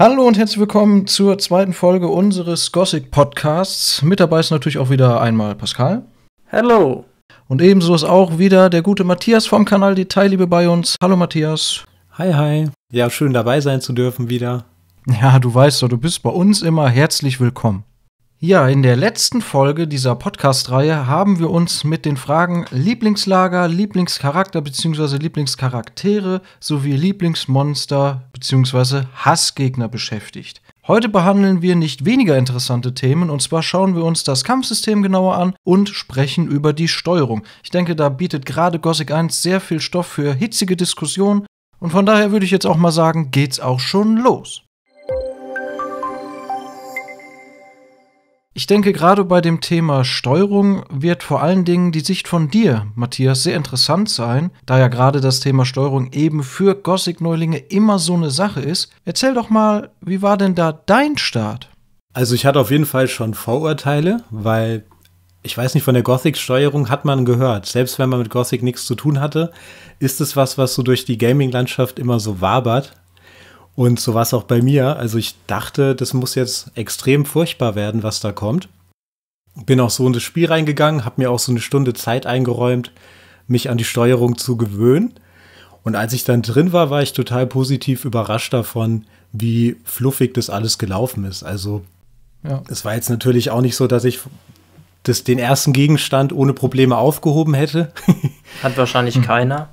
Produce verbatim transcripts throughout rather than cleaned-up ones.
Hallo und herzlich willkommen zur zweiten Folge unseres Gothic Podcasts. Mit dabei ist natürlich auch wieder einmal Pascal. Hallo. Und ebenso ist auch wieder der gute Matthias vom Kanal Detailliebe bei uns. Hallo Matthias. Hi, hi. Ja, schön dabei sein zu dürfen wieder. Ja, du weißt doch, du bist bei uns immer herzlich willkommen. Ja, in der letzten Folge dieser Podcast-Reihe haben wir uns mit den Fragen Lieblingslager, Lieblingscharakter bzw. Lieblingscharaktere sowie Lieblingsmonster bzw. Hassgegner beschäftigt. Heute behandeln wir nicht weniger interessante Themen, und zwar schauen wir uns das Kampfsystem genauer an und sprechen über die Steuerung. Ich denke, da bietet gerade Gothic eins sehr viel Stoff für hitzige Diskussionen, und von daher würde ich jetzt auch mal sagen, geht's auch schon los. Ich denke, gerade bei dem Thema Steuerung wird vor allen Dingen die Sicht von dir, Matthias, sehr interessant sein, da ja gerade das Thema Steuerung eben für Gothic-Neulinge immer so eine Sache ist. Erzähl doch mal, wie war denn da dein Start? Also ich hatte auf jeden Fall schon Vorurteile, weil, ich weiß nicht, von der Gothic-Steuerung hat man gehört. Selbst wenn man mit Gothic nichts zu tun hatte, ist es was, was so durch die Gaming-Landschaft immer so wabert. Und so war es auch bei mir. Also ich dachte, das muss jetzt extrem furchtbar werden, was da kommt. Bin auch so in das Spiel reingegangen, habe mir auch so eine Stunde Zeit eingeräumt, mich an die Steuerung zu gewöhnen. Und als ich dann drin war, war ich total positiv überrascht davon, wie fluffig das alles gelaufen ist. Also ja, es war jetzt natürlich auch nicht so, dass ich das, den ersten Gegenstand ohne Probleme aufgehoben hätte. Hat wahrscheinlich hm. keiner.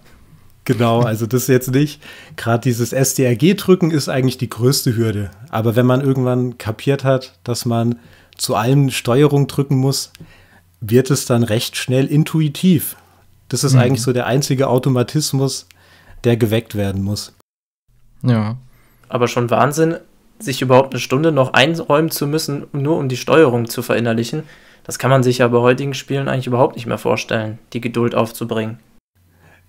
Genau, also das jetzt nicht. Gerade dieses S D R G-Drücken ist eigentlich die größte Hürde. Aber wenn man irgendwann kapiert hat, dass man zu allem Steuerung drücken muss, wird es dann recht schnell intuitiv. Das ist mhm. eigentlich so der einzige Automatismus, der geweckt werden muss. Ja. Aber schon Wahnsinn, sich überhaupt eine Stunde noch einräumen zu müssen, nur um die Steuerung zu verinnerlichen. Das kann man sich ja bei heutigen Spielen eigentlich überhaupt nicht mehr vorstellen, die Geduld aufzubringen.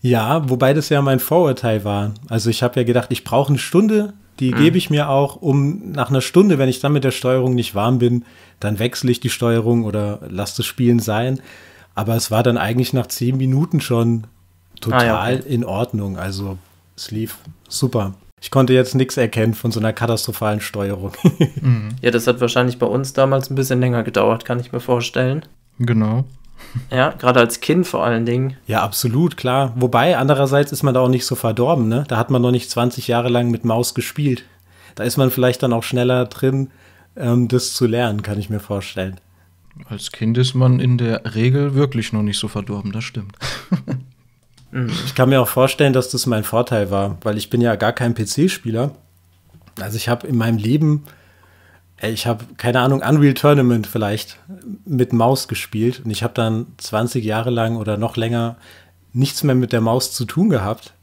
Ja, wobei das ja mein Vorurteil war. Also ich habe ja gedacht, ich brauche eine Stunde, die mhm. gebe ich mir auch, um nach einer Stunde, wenn ich dann mit der Steuerung nicht warm bin, dann wechsle ich die Steuerung oder lasse das Spielen sein. Aber es war dann eigentlich nach zehn Minuten schon total ah, ja, okay. in Ordnung. Also es lief super. Ich konnte jetzt nichts erkennen von so einer katastrophalen Steuerung. mhm. Ja, das hat wahrscheinlich bei uns damals ein bisschen länger gedauert, kann ich mir vorstellen. Genau. Ja, gerade als Kind vor allen Dingen. Ja, absolut, klar. Wobei, andererseits ist man da auch nicht so verdorben, ne? Da hat man noch nicht zwanzig Jahre lang mit Maus gespielt. Da ist man vielleicht dann auch schneller drin, ähm, das zu lernen, kann ich mir vorstellen. Als Kind ist man in der Regel wirklich noch nicht so verdorben, das stimmt. Ich kann mir auch vorstellen, dass das mein Vorteil war, weil ich bin ja gar kein P C-Spieler. Also ich habe in meinem Leben... Ich habe, keine Ahnung, Unreal Tournament vielleicht mit Maus gespielt. Und ich habe dann zwanzig Jahre lang oder noch länger nichts mehr mit der Maus zu tun gehabt.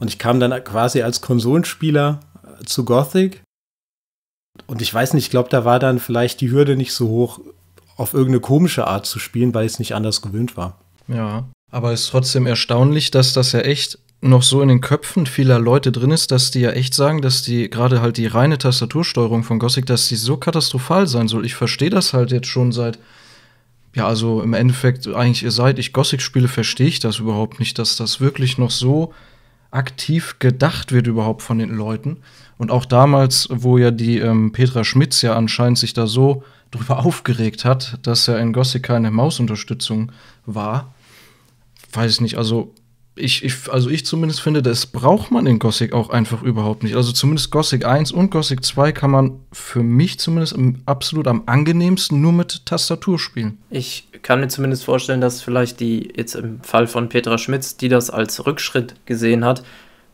Und ich kam dann quasi als Konsolenspieler zu Gothic. Und ich weiß nicht, ich glaube, da war dann vielleicht die Hürde nicht so hoch, auf irgendeine komische Art zu spielen, weil ich es nicht anders gewöhnt war. Ja, aber es ist trotzdem erstaunlich, dass das ja echt noch so in den Köpfen vieler Leute drin ist, dass die ja echt sagen, dass die gerade halt die reine Tastatursteuerung von Gothic, dass die so katastrophal sein soll. Ich verstehe das halt jetzt schon seit, ja, also im Endeffekt eigentlich, seit ich Gothic spiele, verstehe ich das überhaupt nicht, dass das wirklich noch so aktiv gedacht wird überhaupt von den Leuten. Und auch damals, wo ja die ähm, Petra Schmitz ja anscheinend sich da so drüber aufgeregt hat, dass ja in Gothic keine Mausunterstützung war. Weiß ich nicht, also Ich, ich, also ich zumindest finde, das braucht man in Gothic auch einfach überhaupt nicht. Also zumindest Gothic eins und Gothic zwei kann man für mich zumindest im, absolut am angenehmsten nur mit Tastatur spielen. Ich kann mir zumindest vorstellen, dass vielleicht die, jetzt im Fall von Petra Schmitz, die das als Rückschritt gesehen hat,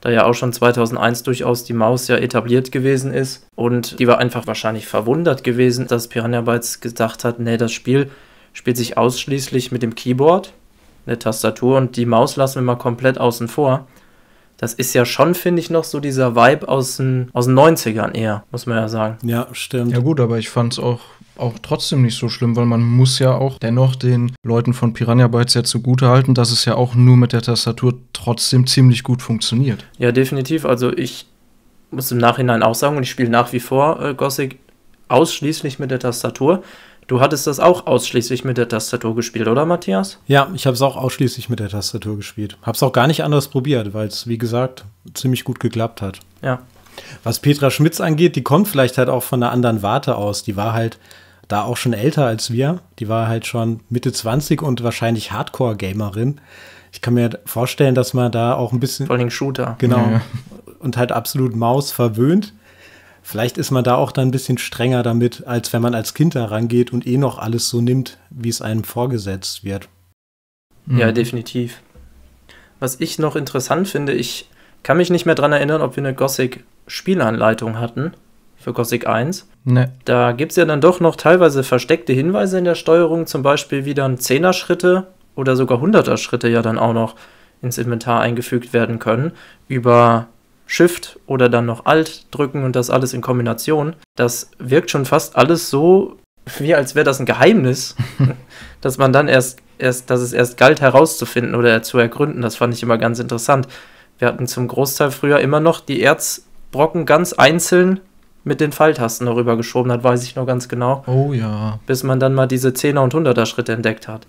da ja auch schon zweitausendeins durchaus die Maus ja etabliert gewesen ist, und die war einfach wahrscheinlich verwundert gewesen, dass Piranha Bytes gedacht hat, nee, das Spiel spielt sich ausschließlich mit dem Keyboard, eine Tastatur, und die Maus lassen wir mal komplett außen vor. Das ist ja schon, finde ich, noch so dieser Vibe aus den, aus den neunzigern eher, muss man ja sagen. Ja, stimmt. Ja gut, aber ich fand es auch, auch trotzdem nicht so schlimm, weil man muss ja auch dennoch den Leuten von Piranha Bytes ja zugutehalten, dass es ja auch nur mit der Tastatur trotzdem ziemlich gut funktioniert. Ja, definitiv. Also ich muss im Nachhinein auch sagen, und ich spiele nach wie vor äh, Gothic ausschließlich mit der Tastatur. Du hattest das auch ausschließlich mit der Tastatur gespielt, oder Matthias? Ja, ich habe es auch ausschließlich mit der Tastatur gespielt. Habe es auch gar nicht anders probiert, weil es, wie gesagt, ziemlich gut geklappt hat. Ja, Was Petra Schmitz angeht, die kommt vielleicht halt auch von einer anderen Warte aus. Die war halt da auch schon älter als wir. Die war halt schon Mitte zwanzig und wahrscheinlich Hardcore-Gamerin. Ich kann mir vorstellen, dass man da auch ein bisschen... Vor allem Shooter. Genau. Ja. Und halt absolut Maus verwöhnt. Vielleicht ist man da auch dann ein bisschen strenger damit, als wenn man als Kind da rangeht und eh noch alles so nimmt, wie es einem vorgesetzt wird. Ja, definitiv. Was ich noch interessant finde, ich kann mich nicht mehr dran erinnern, ob wir eine Gothic-Spielanleitung hatten für Gothic eins. Nee. Da gibt es ja dann doch noch teilweise versteckte Hinweise in der Steuerung, zum Beispiel wie dann Zehner-Schritte oder sogar Hunderter-Schritte ja dann auch noch ins Inventar eingefügt werden können, über Shift oder dann noch Alt drücken und das alles in Kombination. Das wirkt schon fast alles so, wie als wäre das ein Geheimnis, dass man dann erst, erst, dass es erst galt herauszufinden oder zu ergründen. Das fand ich immer ganz interessant. Wir hatten zum Großteil früher immer noch die Erzbrocken ganz einzeln mit den Pfeiltasten darüber geschoben hat, weiß ich noch ganz genau. Oh ja. Bis man dann mal diese Zehner- und Hunderter-Schritte entdeckt hat.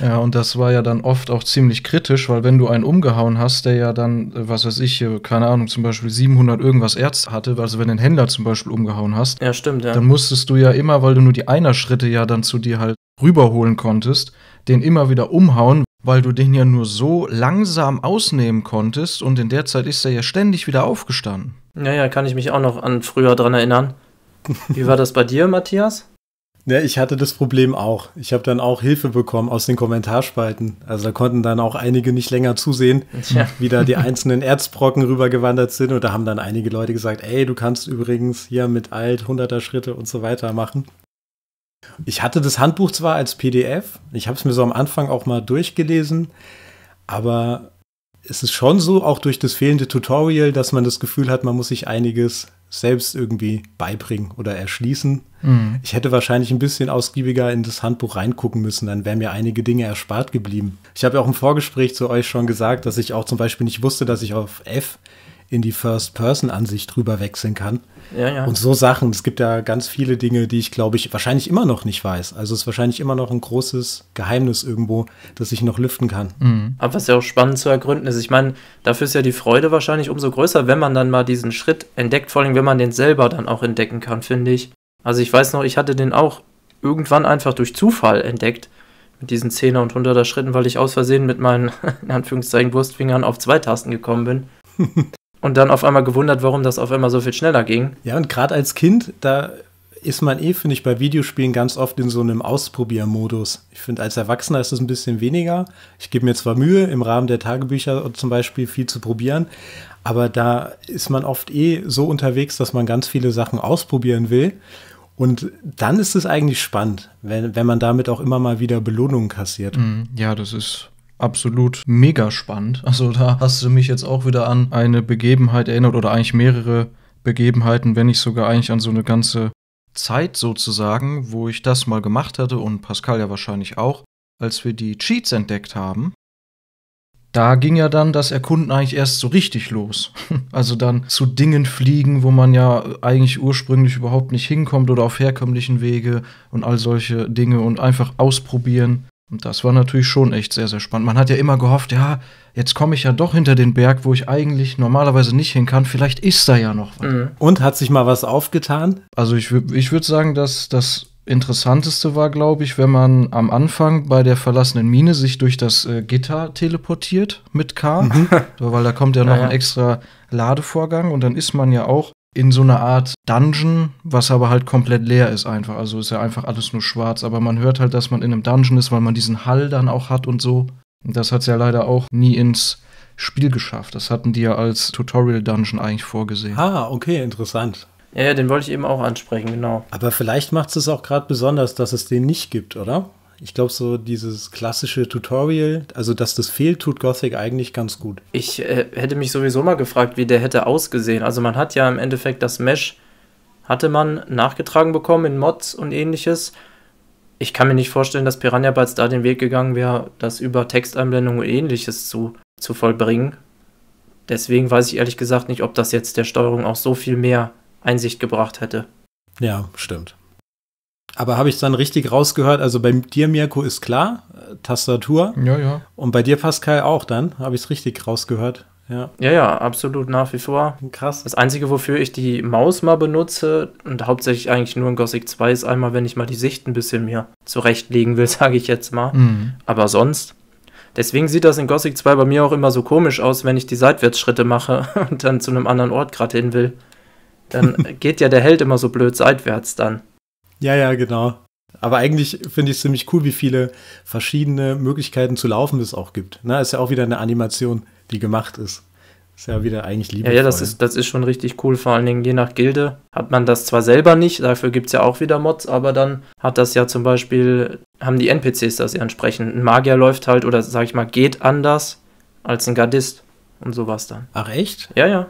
Ja, und das war ja dann oft auch ziemlich kritisch, weil wenn du einen umgehauen hast, der ja dann, was weiß ich, keine Ahnung, zum Beispiel siebenhundert irgendwas Erz hatte, also wenn du den Händler zum Beispiel umgehauen hast, ja, stimmt, ja. Dann musstest du ja immer, weil du nur die Einer-Schritte ja dann zu dir halt rüberholen konntest, den immer wieder umhauen, weil du den ja nur so langsam ausnehmen konntest und in der Zeit ist er ja ständig wieder aufgestanden. Ja, ja, kann ich mich auch noch an früher dran erinnern. Wie war das bei dir, Matthias? Ja, ich hatte das Problem auch. Ich habe dann auch Hilfe bekommen aus den Kommentarspalten. Also da konnten dann auch einige nicht länger zusehen, ja, wie da die einzelnen Erzbrocken rübergewandert sind. Und da haben dann einige Leute gesagt, ey, du kannst übrigens hier mit Alt, Hunderter-Schritte und so weiter machen. Ich hatte das Handbuch zwar als P D F, ich habe es mir so am Anfang auch mal durchgelesen, aber es ist schon so, auch durch das fehlende Tutorial, dass man das Gefühl hat, man muss sich einiges selbst irgendwie beibringen oder erschließen. Mhm. Ich hätte wahrscheinlich ein bisschen ausgiebiger in das Handbuch reingucken müssen, dann wären mir einige Dinge erspart geblieben. Ich habe ja auch im Vorgespräch zu euch schon gesagt, dass ich auch zum Beispiel nicht wusste, dass ich auf F in die First-Person-Ansicht drüber wechseln kann. Ja, ja. Und so Sachen. Es gibt ja ganz viele Dinge, die ich, glaube ich, wahrscheinlich immer noch nicht weiß. Also es ist wahrscheinlich immer noch ein großes Geheimnis irgendwo, das ich noch lüften kann. Mhm. Aber was ja auch spannend zu ergründen ist, ich meine, dafür ist ja die Freude wahrscheinlich umso größer, wenn man dann mal diesen Schritt entdeckt, vor allem wenn man den selber dann auch entdecken kann, finde ich. Also ich weiß noch, ich hatte den auch irgendwann einfach durch Zufall entdeckt, mit diesen Zehner- und Hunderter-Schritten, weil ich aus Versehen mit meinen, in Anführungszeichen, Wurstfingern auf zwei Tasten gekommen bin. Und dann auf einmal gewundert, warum das auf einmal so viel schneller ging. Ja, und gerade als Kind, da ist man eh, finde ich, bei Videospielen ganz oft in so einem Ausprobiermodus. Ich finde, als Erwachsener ist es ein bisschen weniger. Ich gebe mir zwar Mühe, im Rahmen der Tagebücher zum Beispiel viel zu probieren, aber da ist man oft eh so unterwegs, dass man ganz viele Sachen ausprobieren will. Und dann ist es eigentlich spannend, wenn, wenn man damit auch immer mal wieder Belohnungen kassiert. Ja, das ist... absolut mega spannend. Also da hast du mich jetzt auch wieder an eine Begebenheit erinnert oder eigentlich mehrere Begebenheiten, wenn nicht sogar eigentlich an so eine ganze Zeit sozusagen, wo ich das mal gemacht hatte und Pascal ja wahrscheinlich auch, als wir die Cheats entdeckt haben. Da ging ja dann das Erkunden eigentlich erst so richtig los. Also dann zu Dingen fliegen, wo man ja eigentlich ursprünglich überhaupt nicht hinkommt oder auf herkömmlichen Wege und all solche Dinge und einfach ausprobieren. Und das war natürlich schon echt sehr, sehr spannend. Man hat ja immer gehofft, ja, jetzt komme ich ja doch hinter den Berg, wo ich eigentlich normalerweise nicht hin kann. Vielleicht ist da ja noch was. Mhm. Und hat sich mal was aufgetan? Also ich, ich würde sagen, dass das Interessanteste war, glaube ich, wenn man am Anfang bei der verlassenen Mine sich durch das äh, Gitter teleportiert mit K. Mhm. Weil da kommt ja noch ja, ja. ein extra Ladevorgang. Und dann ist man ja auch in so einer Art Dungeon, was aber halt komplett leer ist einfach. Also ist ja einfach alles nur schwarz. Aber man hört halt, dass man in einem Dungeon ist, weil man diesen Hall dann auch hat und so. Und das hat es ja leider auch nie ins Spiel geschafft. Das hatten die ja als Tutorial-Dungeon eigentlich vorgesehen. Ah, okay, interessant. Ja, ja, den wollte ich eben auch ansprechen, genau. Aber vielleicht macht es auch gerade besonders, dass es den nicht gibt, oder? Ich glaube, so dieses klassische Tutorial, also dass das fehlt, tut Gothic eigentlich ganz gut. Ich äh, hätte mich sowieso mal gefragt, wie der hätte ausgesehen. Also man hat ja im Endeffekt das Mesh, hatte man nachgetragen bekommen in Mods und ähnliches. Ich kann mir nicht vorstellen, dass Piranha Bytes da den Weg gegangen wäre, das über Texteinblendungen und ähnliches zu, zu vollbringen. Deswegen weiß ich ehrlich gesagt nicht, ob das jetzt der Steuerung auch so viel mehr Einsicht gebracht hätte. Ja, stimmt. Aber habe ich es dann richtig rausgehört? Also bei dir, Mirko, ist klar, Tastatur. Ja, ja. Und bei dir, Pascal, auch dann? Habe ich es richtig rausgehört? Ja. ja, ja, absolut nach wie vor. Krass. Das Einzige, wofür ich die Maus mal benutze und hauptsächlich eigentlich nur in Gothic zwei, ist einmal, wenn ich mal die Sicht ein bisschen mir zurechtlegen will, sage ich jetzt mal. Mhm. Aber sonst. Deswegen sieht das in Gothic zwei bei mir auch immer so komisch aus, wenn ich die Seitwärtsschritte mache und dann zu einem anderen Ort gerade hin will. Dann geht ja der Held immer so blöd seitwärts dann. Ja, ja, genau. Aber eigentlich finde ich es ziemlich cool, wie viele verschiedene Möglichkeiten zu laufen es auch gibt. Na, ist ja auch wieder eine Animation, die gemacht ist. Ist ja wieder eigentlich liebevoll. Ja, ja, das ist, das ist schon richtig cool. Vor allen Dingen je nach Gilde hat man das zwar selber nicht, dafür gibt es ja auch wieder Mods, aber dann hat das ja zum Beispiel, haben die N P Cs das ja entsprechend. Ein Magier läuft halt oder, sag ich mal, geht anders als ein Gardist und sowas dann. Ach echt? Ja, ja.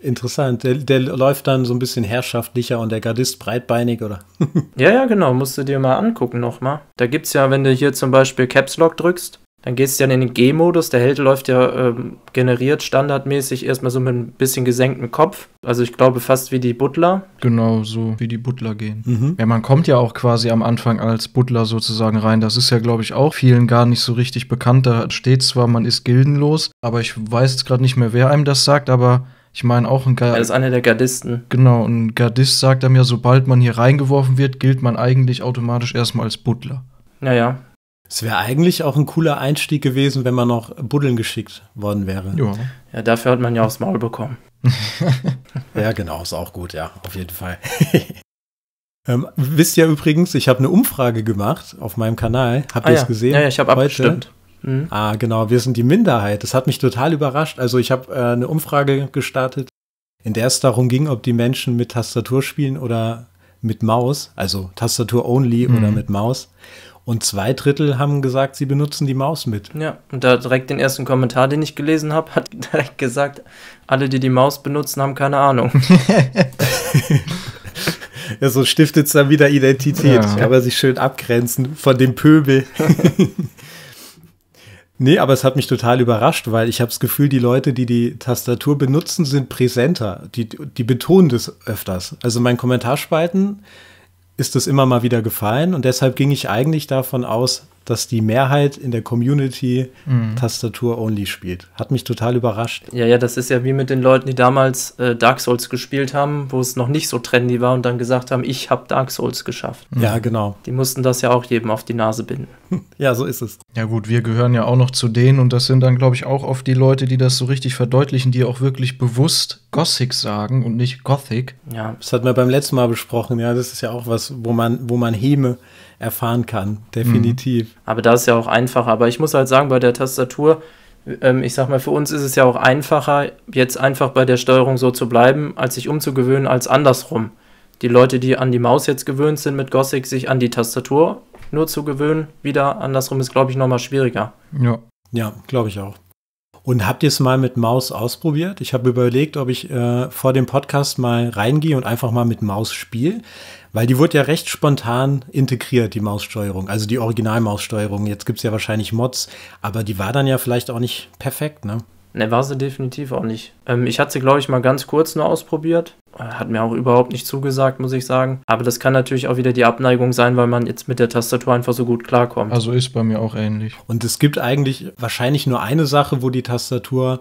Interessant, der, der läuft dann so ein bisschen herrschaftlicher und der Gardist breitbeinig, oder? Ja, ja, genau, musst du dir mal angucken nochmal. Da gibt es ja, wenn du hier zum Beispiel Caps Lock drückst, dann gehst du ja in den G-Modus, der Held läuft ja ähm, generiert standardmäßig erstmal so mit ein bisschen gesenktem Kopf. Also ich glaube fast wie die Butler. Genau, so wie die Butler gehen. Mhm. Ja, man kommt ja auch quasi am Anfang als Butler sozusagen rein. Das ist ja, glaube ich, auch vielen gar nicht so richtig bekannt. Da steht zwar, man ist gildenlos, aber ich weiß jetzt gerade nicht mehr, wer einem das sagt, aber... Ich meine, auch ein Gardist. Er ist einer der Gardisten. Genau, ein Gardist sagt einem ja, sobald man hier reingeworfen wird, gilt man eigentlich automatisch erstmal als Butler. Naja. Es wäre eigentlich auch ein cooler Einstieg gewesen, wenn man noch buddeln geschickt worden wäre. Ja, ja, dafür hat man ja aufs Maul bekommen. Ja, genau, ist auch gut, ja, auf jeden Fall. ähm, wisst ihr übrigens, ich habe eine Umfrage gemacht auf meinem Kanal. Habt ihr es ah, ja. gesehen? Ja, ja, ich habe abgestimmt. Mhm. Ah, genau, wir sind die Minderheit. Das hat mich total überrascht. Also ich habe äh, eine Umfrage gestartet, in der es darum ging, ob die Menschen mit Tastatur spielen oder mit Maus, also Tastatur only mhm. oder mit Maus. Und zwei Drittel haben gesagt, sie benutzen die Maus mit. Ja, und da direkt den ersten Kommentar, den ich gelesen habe, hat direkt gesagt, alle, die die Maus benutzen, haben keine Ahnung. Ja, so stiftet es dann wieder Identität. Ja. Kann man sich schön abgrenzen von dem Pöbel. Nee, aber es hat mich total überrascht, weil ich habe das Gefühl, die Leute, die die Tastatur benutzen, sind präsenter. Die, die betonen das öfters. Also mein Kommentarspalten ist das immer mal wieder gefallen. Und deshalb ging ich eigentlich davon aus, dass die Mehrheit in der Community mhm. Tastatur-only spielt. Hat mich total überrascht. Ja, ja, das ist ja wie mit den Leuten, die damals äh, Dark Souls gespielt haben, wo es noch nicht so trendy war und dann gesagt haben, ich habe Dark Souls geschafft. Mhm. Ja, genau. Die mussten das ja auch jedem auf die Nase binden. Ja, so ist es. Ja gut, wir gehören ja auch noch zu denen und das sind dann, glaube ich, auch oft die Leute, die das so richtig verdeutlichen, die auch wirklich bewusst Gothic sagen und nicht Gothic. Ja, das hatten wir beim letzten Mal besprochen. Ja, das ist ja auch was, wo man, wo man Häme erfahren kann, definitiv. Mhm. Aber das ist ja auch einfacher. Aber ich muss halt sagen, bei der Tastatur, ähm, ich sag mal, für uns ist es ja auch einfacher, jetzt einfach bei der Steuerung so zu bleiben, als sich umzugewöhnen, als andersrum. Die Leute, die an die Maus jetzt gewöhnt sind mit Gothic, sich an die Tastatur nur zu gewöhnen, wieder andersrum ist, glaube ich, nochmal schwieriger. Ja, ja, glaube ich auch. Und habt ihr es mal mit Maus ausprobiert? Ich habe überlegt, ob ich äh, vor dem Podcast mal reingehe und einfach mal mit Maus spiele. Weil die wurde ja recht spontan integriert, die Maussteuerung. Also die Originalmaussteuerung. Jetzt gibt es ja wahrscheinlich Mods. Aber die war dann ja vielleicht auch nicht perfekt, ne? Ne, war sie definitiv auch nicht. Ähm, ich hatte sie, glaube ich, mal ganz kurz nur ausprobiert. Hat mir auch überhaupt nicht zugesagt, muss ich sagen. Aber das kann natürlich auch wieder die Abneigung sein, weil man jetzt mit der Tastatur einfach so gut klarkommt. Also ist bei mir auch ähnlich. Und es gibt eigentlich wahrscheinlich nur eine Sache, wo die Tastatur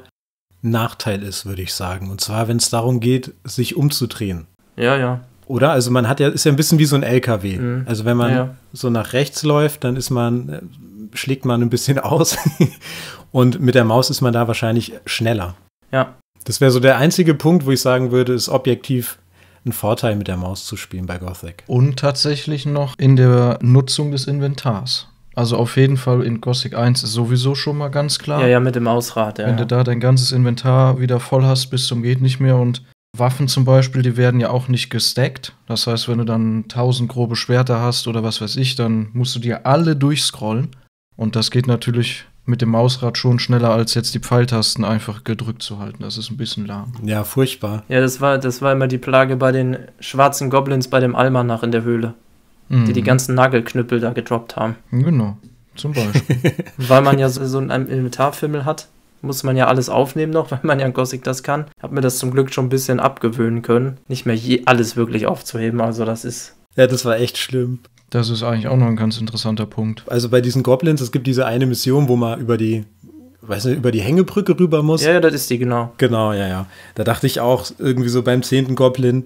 ein Nachteil ist, würde ich sagen. Und zwar, wenn es darum geht, sich umzudrehen. Ja, ja. Oder? Also man hat ja, ist ja ein bisschen wie so ein L K W. Mhm. Also wenn man ja. so nach rechts läuft, dann ist man, schlägt man ein bisschen aus. Und mit der Maus ist man da wahrscheinlich schneller. Ja. Das wäre so der einzige Punkt, wo ich sagen würde, ist objektiv ein Vorteil, mit der Maus zu spielen bei Gothic. Und tatsächlich noch in der Nutzung des Inventars. Also auf jeden Fall in Gothic eins ist sowieso schon mal ganz klar. Ja, ja, mit dem Mausrad, ja. Wenn du da dein ganzes Inventar wieder voll hast, bis zum geht nicht mehr und Waffen zum Beispiel, die werden ja auch nicht gestackt. Das heißt, wenn du dann tausend grobe Schwerter hast oder was weiß ich, dann musst du dir alle durchscrollen. Und das geht natürlich mit dem Mausrad schon schneller, als jetzt die Pfeiltasten einfach gedrückt zu halten. Das ist ein bisschen lahm. Ja, furchtbar. Ja, das war, das war immer die Plage bei den schwarzen Goblins bei dem Almanach in der Höhle, mhm. die die ganzen Nagelknüppel da gedroppt haben. Genau, zum Beispiel. Weil man ja so, so einen Inventarfimmel hat, muss man ja alles aufnehmen noch, weil man ja in Gothic das kann. Hab mir das zum Glück schon ein bisschen abgewöhnen können. Nicht mehr je alles wirklich aufzuheben, also das ist... Ja, das war echt schlimm. Das ist eigentlich auch noch ein ganz interessanter Punkt. Also bei diesen Goblins, es gibt diese eine Mission, wo man über die weiß nicht, über die Hängebrücke rüber muss. Ja, ja, das ist die, genau. Genau, ja, ja. Da dachte ich auch irgendwie so beim zehnten Goblin,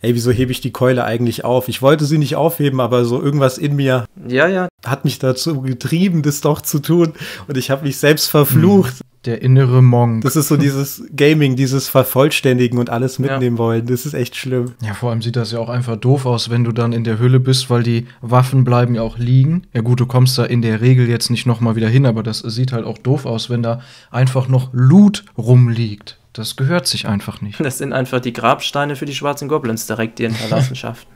ey, wieso hebe ich die Keule eigentlich auf? Ich wollte sie nicht aufheben, aber so irgendwas in mir ja, ja. hat mich dazu getrieben, das doch zu tun. Und ich habe mich selbst verflucht. Der innere Monk. Das ist so dieses Gaming, dieses Vervollständigen und alles mitnehmen ja. wollen. Das ist echt schlimm. Ja, vor allem sieht das ja auch einfach doof aus, wenn du dann in der Höhle bist, weil die Waffen bleiben ja auch liegen. Ja gut, du kommst da in der Regel jetzt nicht nochmal wieder hin, aber das sieht halt auch doof aus, wenn da einfach noch Loot rumliegt. Das gehört sich einfach nicht. Das sind einfach die Grabsteine für die schwarzen Goblins direkt, die Hinterlassenschaften.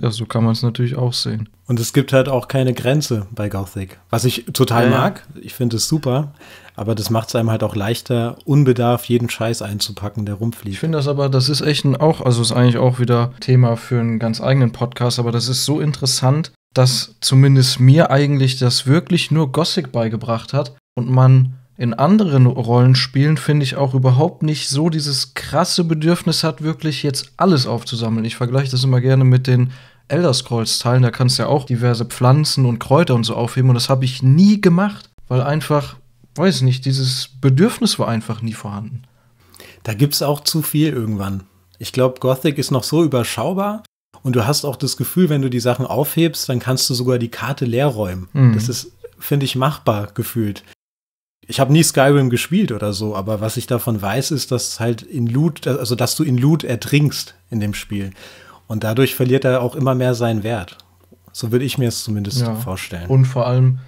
Ja, so kann man es natürlich auch sehen. Und es gibt halt auch keine Grenze bei Gothic, was ich total ja, mag. Ja. Ich finde es super, aber das macht es einem halt auch leichter, unbedarf jeden Scheiß einzupacken, der rumfliegt. Ich finde das aber, das ist echt ein auch, also ist eigentlich auch wieder Thema für einen ganz eigenen Podcast, aber das ist so interessant, dass zumindest mir eigentlich das wirklich nur Gothic beigebracht hat und man in anderen Rollenspielen, finde ich, auch überhaupt nicht so dieses krasse Bedürfnis hat, wirklich jetzt alles aufzusammeln. Ich vergleiche das immer gerne mit den Elder Scrolls-Teilen. Da kannst du ja auch diverse Pflanzen und Kräuter und so aufheben. Und das habe ich nie gemacht, weil einfach, weiß nicht, dieses Bedürfnis war einfach nie vorhanden. Da gibt es auch zu viel irgendwann. Ich glaube, Gothic ist noch so überschaubar. Und du hast auch das Gefühl, wenn du die Sachen aufhebst, dann kannst du sogar die Karte leer räumen. Mhm. Das ist, finde ich, machbar gefühlt. Ich habe nie Skyrim gespielt oder so, aber was ich davon weiß, ist, dass halt in Loot, also dass du in Loot ertrinkst in dem Spiel. Und dadurch verliert er auch immer mehr seinen Wert. So würde ich mir es zumindest ja. vorstellen. Und vor allem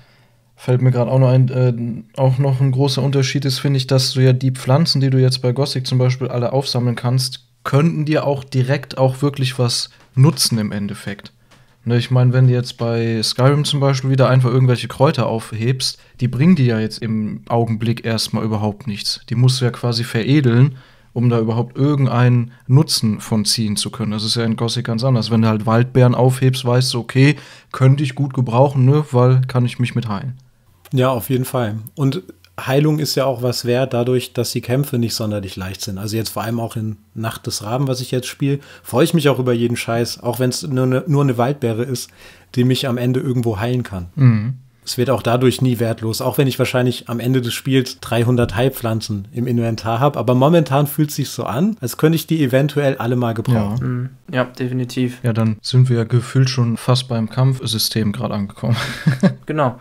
fällt mir gerade auch noch ein, äh, auch noch ein großer Unterschied ist, finde ich, dass du ja die Pflanzen, die du jetzt bei Gothic zum Beispiel alle aufsammeln kannst, könnten dir auch direkt auch wirklich was nutzen im Endeffekt. Ich meine, wenn du jetzt bei Skyrim zum Beispiel wieder einfach irgendwelche Kräuter aufhebst, die bringen dir ja jetzt im Augenblick erstmal überhaupt nichts. Die musst du ja quasi veredeln, um da überhaupt irgendeinen Nutzen von ziehen zu können. Das ist ja in Gothic ganz anders. Wenn du halt Waldbeeren aufhebst, weißt du, okay, könnte ich gut gebrauchen, ne, weil kann ich mich mit heilen. Ja, auf jeden Fall. Und Heilung ist ja auch was wert, dadurch, dass die Kämpfe nicht sonderlich leicht sind. Also jetzt vor allem auch in Nacht des Raben, was ich jetzt spiele, freue ich mich auch über jeden Scheiß, auch wenn es nur eine, nur eine Waldbeere ist, die mich am Ende irgendwo heilen kann. Mhm. Es wird auch dadurch nie wertlos, auch wenn ich wahrscheinlich am Ende des Spiels dreihundert Heilpflanzen im Inventar habe. Aber momentan fühlt es sich so an, als könnte ich die eventuell alle mal gebrauchen. Ja, ja, definitiv. Ja, dann sind wir ja gefühlt schon fast beim Kampfsystem gerade angekommen. Genau.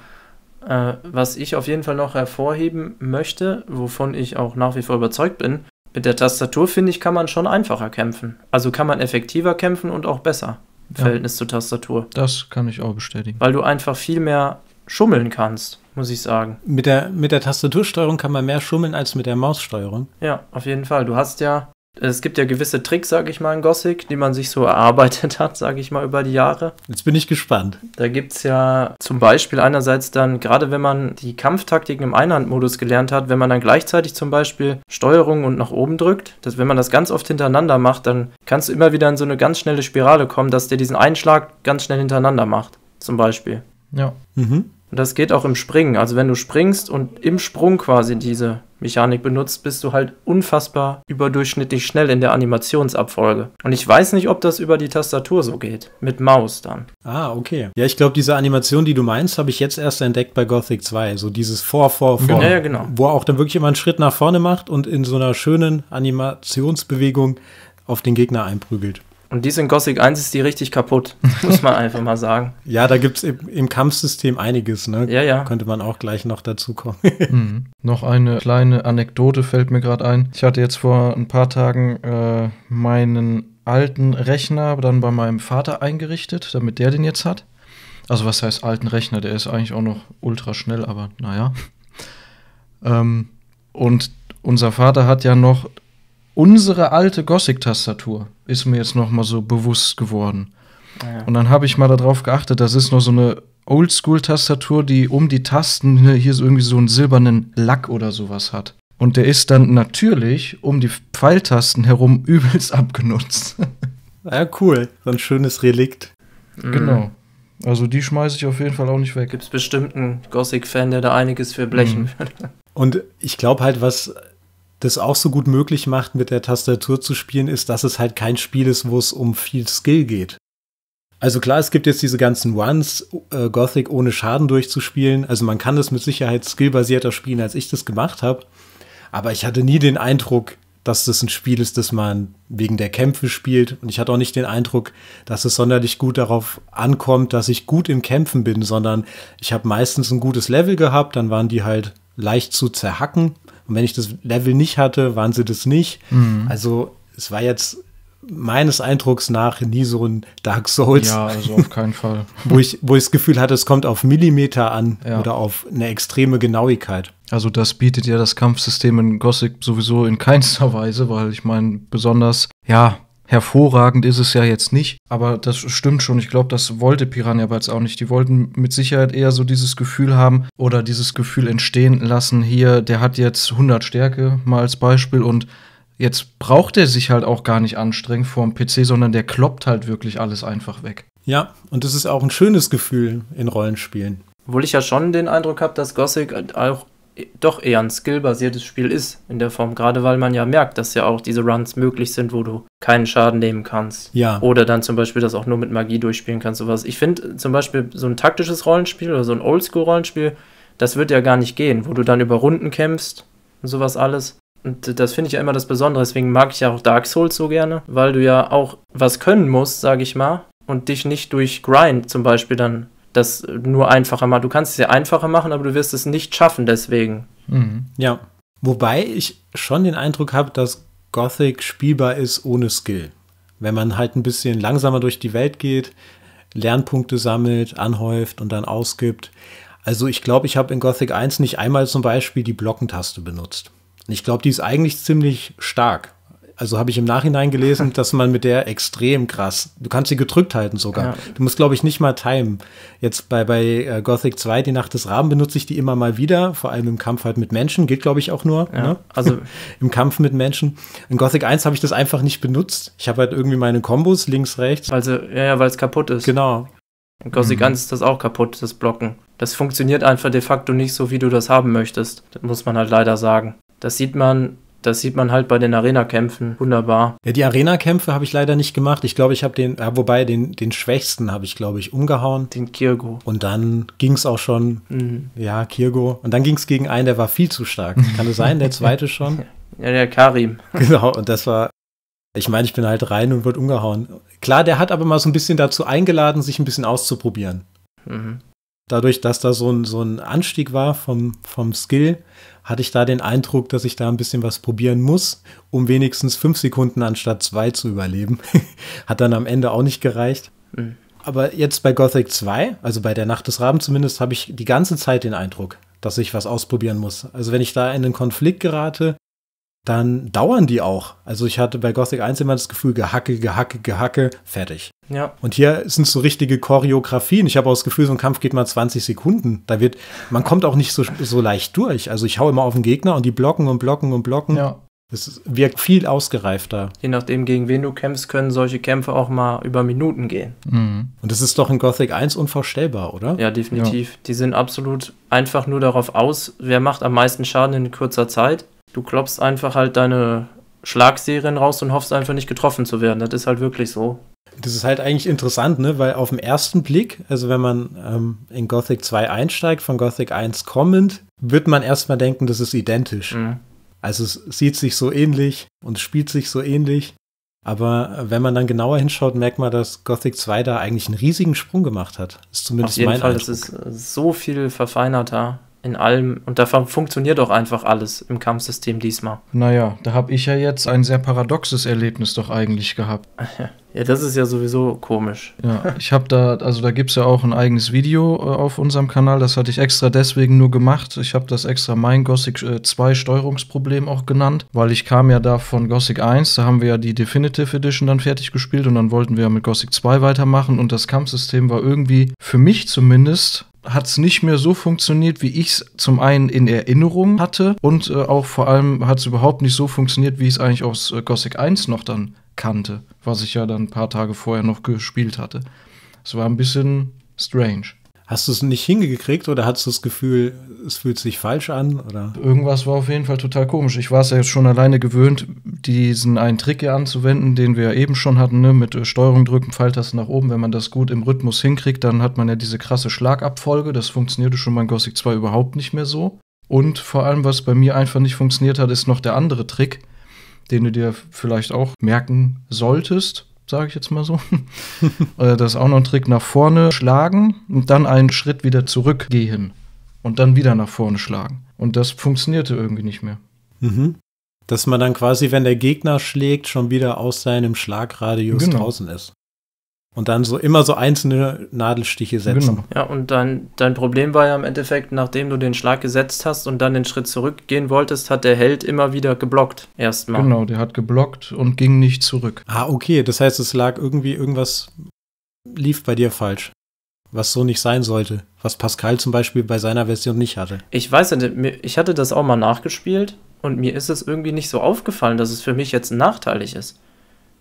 Äh, was ich auf jeden Fall noch hervorheben möchte, wovon ich auch nach wie vor überzeugt bin, mit der Tastatur, finde ich, kann man schon einfacher kämpfen. Also kann man effektiver kämpfen und auch besser im ja. Verhältnis zur Tastatur. Das kann ich auch bestätigen. Weil du einfach viel mehr schummeln kannst, muss ich sagen. Mit der, mit der Tastatursteuerung kann man mehr schummeln als mit der Maussteuerung. Ja, auf jeden Fall. Du hast ja, es gibt ja gewisse Tricks, sag ich mal, in Gothic, die man sich so erarbeitet hat, sag ich mal, über die Jahre. Jetzt bin ich gespannt. Da gibt's ja zum Beispiel einerseits dann, gerade wenn man die Kampftaktiken im Einhandmodus gelernt hat, wenn man dann gleichzeitig zum Beispiel Steuerung und nach oben drückt, dass wenn man das ganz oft hintereinander macht, dann kannst du immer wieder in so eine ganz schnelle Spirale kommen, dass der diesen Einschlag ganz schnell hintereinander macht, zum Beispiel. Ja. Mhm. Und das geht auch im Springen. Also wenn du springst und im Sprung quasi diese Mechanik benutzt, bist du halt unfassbar überdurchschnittlich schnell in der Animationsabfolge. Und ich weiß nicht, ob das über die Tastatur so geht. Mit Maus dann. Ah, okay. Ja, ich glaube, diese Animation, die du meinst, habe ich jetzt erst entdeckt bei Gothic zwei. So dieses vor, vor, vor. Ja, ja, genau. Wo er auch dann wirklich immer einen Schritt nach vorne macht und in so einer schönen Animationsbewegung auf den Gegner einprügelt. Und dies in Gothic eins ist die richtig kaputt, muss man einfach mal sagen. Ja, da gibt es im, im Kampfsystem einiges, ne? Ja, ja. Könnte man auch gleich noch dazu kommen. Mhm. Noch eine kleine Anekdote fällt mir gerade ein. Ich hatte jetzt vor ein paar Tagen äh, meinen alten Rechner dann bei meinem Vater eingerichtet, damit der den jetzt hat. Also was heißt alten Rechner? Der ist eigentlich auch noch ultra schnell, aber naja. ähm, und unser Vater hat ja noch unsere alte Gothic-Tastatur, ist mir jetzt noch mal so bewusst geworden. Ja. Und dann habe ich mal darauf geachtet, das ist noch so eine Oldschool-Tastatur, die um die Tasten hier so irgendwie so einen silbernen Lack oder sowas hat. Und der ist dann natürlich um die Pfeiltasten herum übelst abgenutzt. Ja, cool. So ein schönes Relikt. Mhm. Genau. Also die schmeiße ich auf jeden Fall auch nicht weg. Gibt's bestimmt einen Gothic-Fan, der da einiges für blechen würde. Mhm. Und ich glaube halt, was das auch so gut möglich macht, mit der Tastatur zu spielen, ist, dass es halt kein Spiel ist, wo es um viel Skill geht. Also klar, es gibt jetzt diese ganzen Runs, äh, Gothic ohne Schaden durchzuspielen. Also man kann das mit Sicherheit skillbasierter spielen, als ich das gemacht habe. Aber ich hatte nie den Eindruck, dass das ein Spiel ist, das man wegen der Kämpfe spielt. Und ich hatte auch nicht den Eindruck, dass es sonderlich gut darauf ankommt, dass ich gut im Kämpfen bin, sondern ich habe meistens ein gutes Level gehabt, dann waren die halt leicht zu zerhacken. Und wenn ich das Level nicht hatte, waren sie das nicht. Mhm. Also es war jetzt meines Eindrucks nach nie so ein Dark Souls. Ja, also auf keinen Fall. wo, ich, wo ich das Gefühl hatte, es kommt auf Millimeter an, ja, oder auf eine extreme Genauigkeit. Also das bietet ja das Kampfsystem in Gothic sowieso in keinster Weise, weil ich meine, besonders, ja, hervorragend ist es ja jetzt nicht, aber das stimmt schon. Ich glaube, das wollte Piranha Bytes auch nicht. Die wollten mit Sicherheit eher so dieses Gefühl haben oder dieses Gefühl entstehen lassen, hier, der hat jetzt hundert Stärke, mal als Beispiel, und jetzt braucht er sich halt auch gar nicht anstrengen vorm P C, sondern der kloppt halt wirklich alles einfach weg. Ja, und das ist auch ein schönes Gefühl in Rollenspielen. Obwohl ich ja schon den Eindruck habe, dass Gothic auch doch eher ein skillbasiertes Spiel ist in der Form. Gerade weil man ja merkt, dass ja auch diese Runs möglich sind, wo du keinen Schaden nehmen kannst. Ja. Oder dann zum Beispiel das auch nur mit Magie durchspielen kannst, sowas. Ich finde zum Beispiel so ein taktisches Rollenspiel oder so ein Oldschool-Rollenspiel, das wird ja gar nicht gehen, wo du dann über Runden kämpfst und sowas alles. Und das finde ich ja immer das Besondere, deswegen mag ich ja auch Dark Souls so gerne, weil du ja auch was können musst, sage ich mal, und dich nicht durch Grind zum Beispiel dann das nur einfacher machen. Du kannst es ja einfacher machen, aber du wirst es nicht schaffen deswegen. Mhm. Ja, wobei ich schon den Eindruck habe, dass Gothic spielbar ist ohne Skill. Wenn man halt ein bisschen langsamer durch die Welt geht, Lernpunkte sammelt, anhäuft und dann ausgibt. Also ich glaube, ich habe in Gothic eins nicht einmal zum Beispiel die Blockentaste benutzt. Ich glaube, die ist eigentlich ziemlich stark. Also habe ich im Nachhinein gelesen, dass man mit der extrem krass, du kannst sie gedrückt halten sogar. Ja. Du musst, glaube ich, nicht mal timen. Jetzt bei, bei Gothic zwei, die Nacht des Raben, benutze ich die immer mal wieder. Vor allem im Kampf halt mit Menschen. Geht, glaube ich, auch nur. Ja. Ne? Also im Kampf mit Menschen. In Gothic eins habe ich das einfach nicht benutzt. Ich habe halt irgendwie meine Kombos links, rechts. Also, ja, ja, weil es kaputt ist. Genau. In Gothic eins ist das auch kaputt, das Blocken. Das funktioniert einfach de facto nicht so, wie du das haben möchtest. Das muss man halt leider sagen. Das sieht man, das sieht man halt bei den Arena-Kämpfen wunderbar. Ja, die Arena-Kämpfe habe ich leider nicht gemacht. Ich glaube, ich habe den, ja, wobei den, den Schwächsten habe ich, glaube ich, umgehauen. Den Kirgo. Und dann ging es auch schon, mhm. ja, Kirgo. Und dann ging es gegen einen, der war viel zu stark. Kann es sein, der zweite schon? Ja, der Karim. Genau, und das war, ich meine, ich bin halt rein und wurde umgehauen. Klar, der hat aber mal so ein bisschen dazu eingeladen, sich ein bisschen auszuprobieren. Mhm. Dadurch, dass da so ein, so ein Anstieg war vom, vom Skill, hatte ich da den Eindruck, dass ich da ein bisschen was probieren muss, um wenigstens fünf Sekunden anstatt zwei zu überleben. Hat dann am Ende auch nicht gereicht. Mhm. Aber jetzt bei Gothic zwei, also bei der Nacht des Raben zumindest, habe ich die ganze Zeit den Eindruck, dass ich was ausprobieren muss. Also wenn ich da in einen Konflikt gerate, dann dauern die auch. Also ich hatte bei Gothic eins immer das Gefühl, gehacke, gehacke, gehacke, fertig. Ja. Und hier sind so richtige Choreografien. Ich habe auch das Gefühl, so ein Kampf geht mal zwanzig Sekunden. Da wird, man kommt auch nicht so, so leicht durch. Also ich hau immer auf den Gegner und die blocken und blocken und blocken. Ja. Es wirkt viel ausgereifter. Je nachdem, gegen wen du kämpfst, können solche Kämpfe auch mal über Minuten gehen. Mhm. Und das ist doch in Gothic eins unvorstellbar, oder? Ja, definitiv. Ja. Die sind absolut einfach nur darauf aus, wer macht am meisten Schaden in kurzer Zeit. Du klopfst einfach halt deine Schlagserien raus und hoffst einfach nicht getroffen zu werden. Das ist halt wirklich so. Das ist halt eigentlich interessant, ne? Weil auf den ersten Blick, also wenn man ähm, in Gothic zwei einsteigt, von Gothic eins kommend, wird man erstmal denken, das ist identisch. Mhm. Also es sieht sich so ähnlich und spielt sich so ähnlich. Aber wenn man dann genauer hinschaut, merkt man, dass Gothic zwei da eigentlich einen riesigen Sprung gemacht hat. Ist zumindest mein Eindruck. Auf jeden Fall, es ist so viel verfeinerter. In allem. Und da funktioniert auch einfach alles im Kampfsystem diesmal. Naja, da habe ich ja jetzt ein sehr paradoxes Erlebnis doch eigentlich gehabt. Ja, das ist ja sowieso komisch. Ja, ich habe da, also da gibt es ja auch ein eigenes Video äh, auf unserem Kanal. Das hatte ich extra deswegen nur gemacht. Ich habe das extra mein Gothic äh, zwei Steuerungsproblem auch genannt, weil ich kam ja da von Gothic eins. Da haben wir ja die Definitive Edition dann fertig gespielt und dann wollten wir mit Gothic zwei weitermachen. Und das Kampfsystem war irgendwie, für mich zumindest, hat es nicht mehr so funktioniert, wie ich es zum einen in Erinnerung hatte und äh, auch vor allem hat es überhaupt nicht so funktioniert, wie ich es eigentlich aus äh, Gothic eins noch dann kannte, was ich ja dann ein paar Tage vorher noch gespielt hatte. Es war ein bisschen strange. Hast du es nicht hingekriegt oder hattest du das Gefühl, es fühlt sich falsch an? Oder? Irgendwas war auf jeden Fall total komisch. Ich war es ja jetzt schon alleine gewöhnt, diesen einen Trick hier anzuwenden, den wir eben schon hatten, ne? Mit äh, Steuerung drücken, Pfeiltasten nach oben. Wenn man das gut im Rhythmus hinkriegt, dann hat man ja diese krasse Schlagabfolge. Das funktionierte schon bei Gothic zwei überhaupt nicht mehr so. Und vor allem, was bei mir einfach nicht funktioniert hat, ist noch der andere Trick, den du dir vielleicht auch merken solltest, sage ich jetzt mal so. Das ist auch noch ein Trick, nach vorne schlagen und dann einen Schritt wieder zurückgehen und dann wieder nach vorne schlagen. Und das funktionierte irgendwie nicht mehr. Mhm. Dass man dann quasi, wenn der Gegner schlägt, schon wieder aus seinem Schlagradius genau. draußen ist. Und dann so immer so einzelne Nadelstiche setzen. Genau. Ja, und dein, dein Problem war ja im Endeffekt, nachdem du den Schlag gesetzt hast und dann den Schritt zurückgehen wolltest, hat der Held immer wieder geblockt. Erstmal. Genau, der hat geblockt und ging nicht zurück. Ah, okay. Das heißt, es lag irgendwie, irgendwas lief bei dir falsch. Was so nicht sein sollte. Was Pascal zum Beispiel bei seiner Version nicht hatte. Ich weiß nicht, ich hatte das auch mal nachgespielt und mir ist es irgendwie nicht so aufgefallen, dass es für mich jetzt nachteilig ist.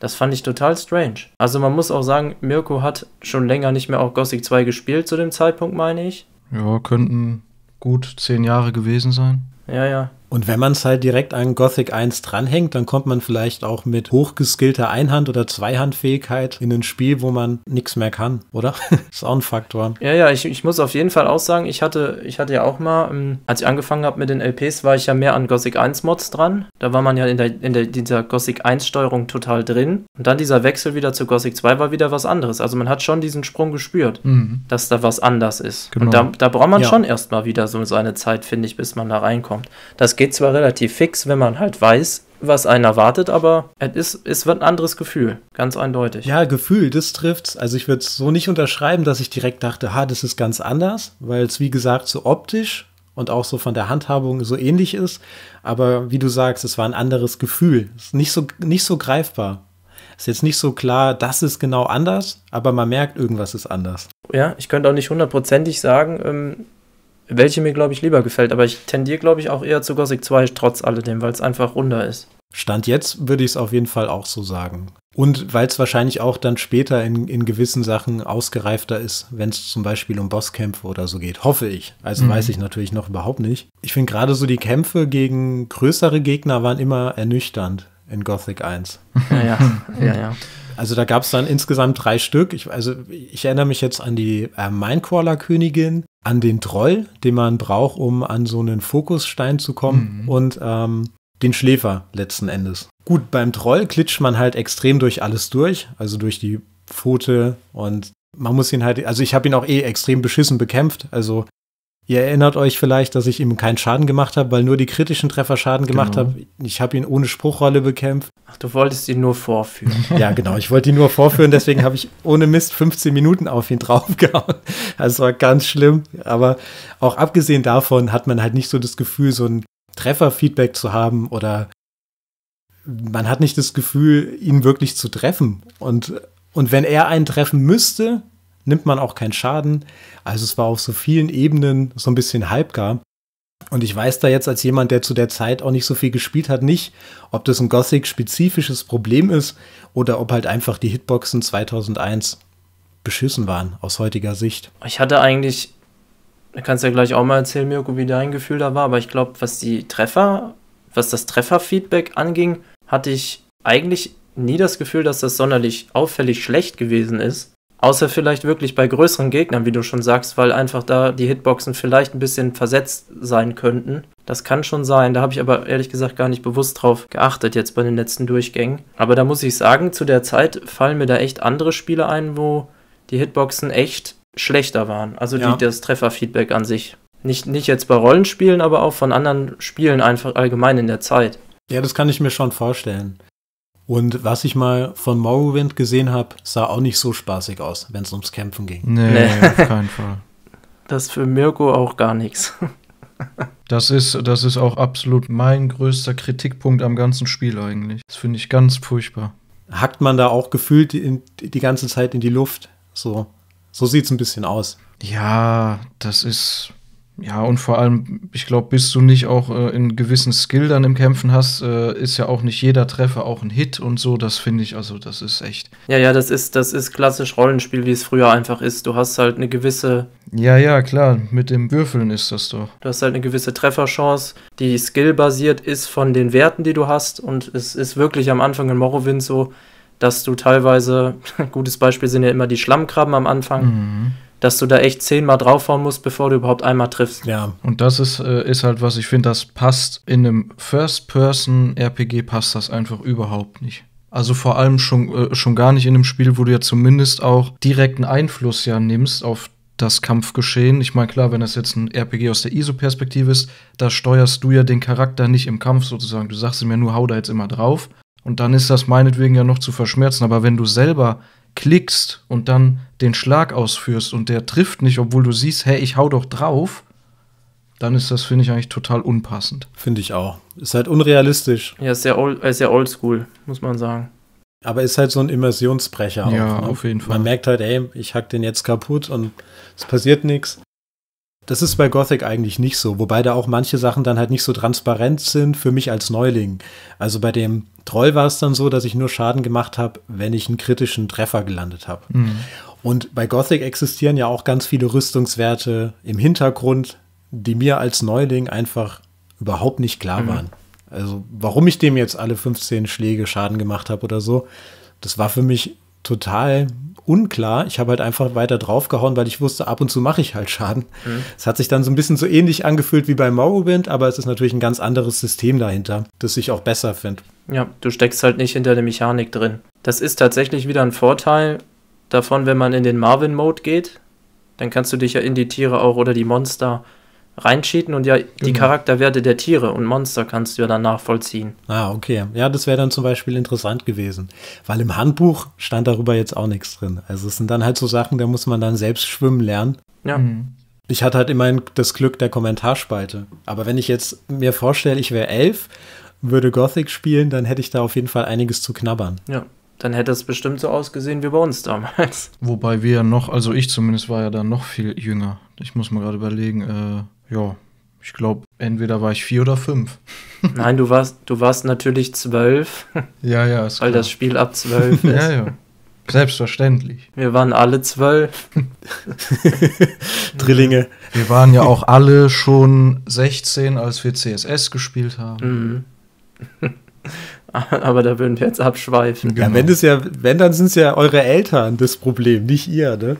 Das fand ich total strange. Also man muss auch sagen, Mirko hat schon länger nicht mehr auch Gothic zwei gespielt zu dem Zeitpunkt, meine ich. Ja, könnten gut zehn Jahre gewesen sein. Ja, ja. Und wenn man es halt direkt an Gothic eins dranhängt, dann kommt man vielleicht auch mit hochgeskillter Einhand- oder Zweihandfähigkeit in ein Spiel, wo man nichts mehr kann, oder? Ist auch ein Faktor. Ja, ja, ich, ich muss auf jeden Fall auch sagen, ich hatte, ich hatte ja auch mal, als ich angefangen habe mit den L Ps, war ich ja mehr an Gothic eins Mods dran. Da war man ja in, der, in der, dieser Gothic eins Steuerung total drin. Und dann dieser Wechsel wieder zu Gothic zwei war wieder was anderes. Also man hat schon diesen Sprung gespürt, mhm. dass da was anders ist. Genau. Und da, da braucht man ja. schon erstmal wieder so eine Zeit, finde ich, bis man da reinkommt. Das geht zwar relativ fix, wenn man halt weiß, was einen erwartet, aber es ist, es wird ein anderes Gefühl, ganz eindeutig. Ja, Gefühl, das trifft's. Also ich würde es so nicht unterschreiben, dass ich direkt dachte, ha, das ist ganz anders, weil es, wie gesagt, so optisch und auch so von der Handhabung so ähnlich ist. Aber wie du sagst, es war ein anderes Gefühl. Es ist nicht so, nicht so greifbar. Ist jetzt nicht so klar, das ist genau anders, aber man merkt, irgendwas ist anders. Ja, ich könnte auch nicht hundertprozentig sagen, ähm, welche mir, glaube ich, lieber gefällt. Aber ich tendiere, glaube ich, auch eher zu Gothic zwei, trotz alledem, weil es einfach runder ist. Stand jetzt würde ich es auf jeden Fall auch so sagen. Und weil es wahrscheinlich auch dann später in, in gewissen Sachen ausgereifter ist, wenn es zum Beispiel um Bosskämpfe oder so geht. Hoffe ich. Also mhm. weiß ich natürlich noch überhaupt nicht. Ich finde gerade so die Kämpfe gegen größere Gegner waren immer ernüchternd in Gothic eins. Ja, ja. ja, ja. Also da gab es dann insgesamt drei Stück. Ich, also ich erinnere mich jetzt an die äh, Minecrawler-Königin, an den Troll, den man braucht, um an so einen Fokusstein zu kommen mhm. und ähm, den Schläfer letzten Endes. Gut, beim Troll klitscht man halt extrem durch alles durch, also durch die Pfote und man muss ihn halt, also ich habe ihn auch eh extrem beschissen bekämpft, also ihr erinnert euch vielleicht, dass ich ihm keinen Schaden gemacht habe, weil nur die kritischen Treffer Schaden gemacht genau. habe. Ich habe ihn ohne Spruchrolle bekämpft. Ach, du wolltest ihn nur vorführen. Ja, genau, ich wollte ihn nur vorführen, deswegen habe ich ohne Mist fünfzehn Minuten auf ihn draufgehauen. Das war ganz schlimm, aber auch abgesehen davon hat man halt nicht so das Gefühl, so ein Trefferfeedback zu haben oder man hat nicht das Gefühl, ihn wirklich zu treffen. Und, und wenn er einen treffen müsste, nimmt man auch keinen Schaden. Also es war auf so vielen Ebenen so ein bisschen halbgar. Und ich weiß da jetzt als jemand, der zu der Zeit auch nicht so viel gespielt hat, nicht, ob das ein Gothic-spezifisches Problem ist oder ob halt einfach die Hitboxen zweitausendeins beschissen waren, aus heutiger Sicht. Ich hatte eigentlich, da kannst du ja gleich auch mal erzählen, Mirko, wie dein Gefühl da war, aber ich glaube, was die Treffer, was das Trefferfeedback anging, hatte ich eigentlich nie das Gefühl, dass das sonderlich auffällig schlecht gewesen ist. Außer vielleicht wirklich bei größeren Gegnern, wie du schon sagst, weil einfach da die Hitboxen vielleicht ein bisschen versetzt sein könnten. Das kann schon sein, da habe ich aber ehrlich gesagt gar nicht bewusst drauf geachtet jetzt bei den letzten Durchgängen. Aber da muss ich sagen, zu der Zeit fallen mir da echt andere Spiele ein, wo die Hitboxen echt schlechter waren. Also ja. die, das Trefferfeedback an sich. Nicht, nicht jetzt bei Rollenspielen, aber auch von anderen Spielen einfach allgemein in der Zeit. Ja, das kann ich mir schon vorstellen. Und was ich mal von Morrowind gesehen habe, sah auch nicht so spaßig aus, wenn es ums Kämpfen ging. Nee, nee, auf keinen Fall. Das ist für Mirko auch gar nichts. Das ist, das ist auch absolut mein größter Kritikpunkt am ganzen Spiel eigentlich. Das finde ich ganz furchtbar. Hackt man da auch gefühlt in, die ganze Zeit in die Luft. So, so sieht es ein bisschen aus. Ja, das ist Ja, und vor allem, ich glaube, bis du nicht auch äh, einen gewissen Skill dann im Kämpfen hast, äh, ist ja auch nicht jeder Treffer auch ein Hit und so, das finde ich, also das ist echt. Ja, ja, das ist, das ist klassisch Rollenspiel, wie es früher einfach ist. Du hast halt eine gewisse... Ja, ja, klar, mit dem Würfeln ist das doch. Du hast halt eine gewisse Trefferchance, die skillbasiert ist von den Werten, die du hast, und es ist wirklich am Anfang in Morrowind so, dass du teilweise, gutes Beispiel sind ja immer die Schlammkrabben am Anfang, mhm. dass du da echt zehnmal draufhauen musst, bevor du überhaupt einmal triffst. Ja. Und das ist, äh, ist halt was, ich finde, das passt in einem First-Person-R P G passt das einfach überhaupt nicht. Also vor allem schon, äh, schon gar nicht in einem Spiel, wo du ja zumindest auch direkten Einfluss ja nimmst auf das Kampfgeschehen. Ich meine, klar, wenn das jetzt ein R P G aus der I S O-Perspektive ist, da steuerst du ja den Charakter nicht im Kampf sozusagen. Du sagst ihm ja nur, hau da jetzt immer drauf. Und dann ist das meinetwegen ja noch zu verschmerzen. Aber wenn du selber klickst und dann den Schlag ausführst und der trifft nicht, obwohl du siehst, hey, ich hau doch drauf, dann ist das, finde ich, eigentlich total unpassend. Finde ich auch. Ist halt unrealistisch. Ja, ist sehr old, ist sehr oldschool, muss man sagen. Aber ist halt so ein Immersionsbrecher. Ja, auch, ne? Auf jeden Fall. Man merkt halt, ey, ich hack den jetzt kaputt und es passiert nichts. Das ist bei Gothic eigentlich nicht so, wobei da auch manche Sachen dann halt nicht so transparent sind für mich als Neuling. Also bei dem Troll war es dann so, dass ich nur Schaden gemacht habe, wenn ich einen kritischen Treffer gelandet habe. Mhm. Und bei Gothic existieren ja auch ganz viele Rüstungswerte im Hintergrund, die mir als Neuling einfach überhaupt nicht klar mhm. waren. Also warum ich dem jetzt alle fünfzehn Schläge Schaden gemacht habe oder so, das war für mich total unklar. Ich habe halt einfach weiter draufgehauen, weil ich wusste, ab und zu mache ich halt Schaden. Es mhm. hat sich dann so ein bisschen so ähnlich angefühlt wie bei Morrowind, aber es ist natürlich ein ganz anderes System dahinter, das ich auch besser finde. Ja, du steckst halt nicht hinter der Mechanik drin. Das ist tatsächlich wieder ein Vorteil davon, wenn man in den Marvin-Mode geht. Dann kannst du dich ja in die Tiere auch oder die Monster reincheaten und ja genau. die Charakterwerte der Tiere und Monster kannst du ja dann nachvollziehen. Ah, okay. Ja, das wäre dann zum Beispiel interessant gewesen, weil im Handbuch stand darüber jetzt auch nichts drin. Also es sind dann halt so Sachen, da muss man dann selbst schwimmen lernen. Ja. Mhm. Ich hatte halt immerhin das Glück der Kommentarspalte. Aber wenn ich jetzt mir vorstelle, ich wäre elf, würde Gothic spielen, dann hätte ich da auf jeden Fall einiges zu knabbern. Ja. Dann hätte es bestimmt so ausgesehen wie bei uns damals. Wobei wir ja noch, also ich zumindest war ja dann noch viel jünger. Ich muss mal gerade überlegen, äh, ja, ich glaube, entweder war ich vier oder fünf. Nein, du warst, du warst natürlich zwölf. Ja, ja, ist weil klar. das Spiel ab zwölf ist. Ja, ja. Selbstverständlich. Wir waren alle zwölf. Drillinge. Wir waren ja auch alle schon sechzehn, als wir C S S gespielt haben. Mhm. Aber da würden wir jetzt abschweifen. Genau. Ja, wenn das ja, wenn, dann sind es ja eure Eltern das Problem, nicht ihr, ne?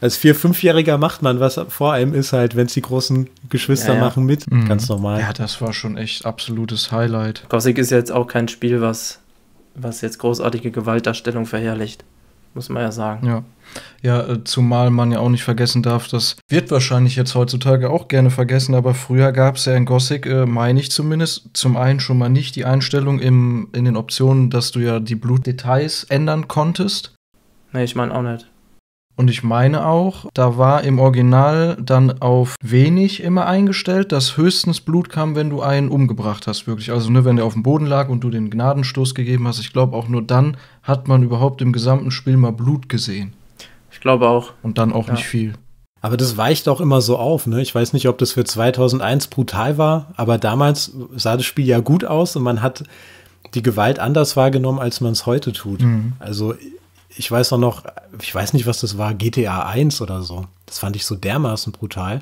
Als Vier-, Fünfjähriger macht man, was vor allem ist halt, wenn es die großen Geschwister ja, ja. machen mit, mhm. ganz normal. Ja, das war schon echt absolutes Highlight. Gothic ist ja jetzt auch kein Spiel, was, was jetzt großartige Gewaltdarstellung verherrlicht, muss man ja sagen. Ja. Ja, zumal man ja auch nicht vergessen darf, das wird wahrscheinlich jetzt heutzutage auch gerne vergessen, aber früher gab es ja in Gothic, äh, meine ich zumindest, zum einen schon mal nicht die Einstellung im, in den Optionen, dass du ja die Blutdetails ändern konntest. Nee, ich meine auch nicht. Und ich meine auch, da war im Original dann auf wenig immer eingestellt, dass höchstens Blut kam, wenn du einen umgebracht hast, wirklich. Also ne, wenn der auf dem Boden lag und du den Gnadenstoß gegeben hast, ich glaube auch nur dann hat man überhaupt im gesamten Spiel mal Blut gesehen. Ich glaube auch. Und dann auch ja. nicht viel. Aber das weicht auch immer so auf, ne? Ich weiß nicht, ob das für zweitausendeins brutal war, aber damals sah das Spiel ja gut aus und man hat die Gewalt anders wahrgenommen, als man es heute tut. Mhm. Also ich weiß auch noch, ich weiß nicht, was das war, G T A eins oder so. Das fand ich so dermaßen brutal.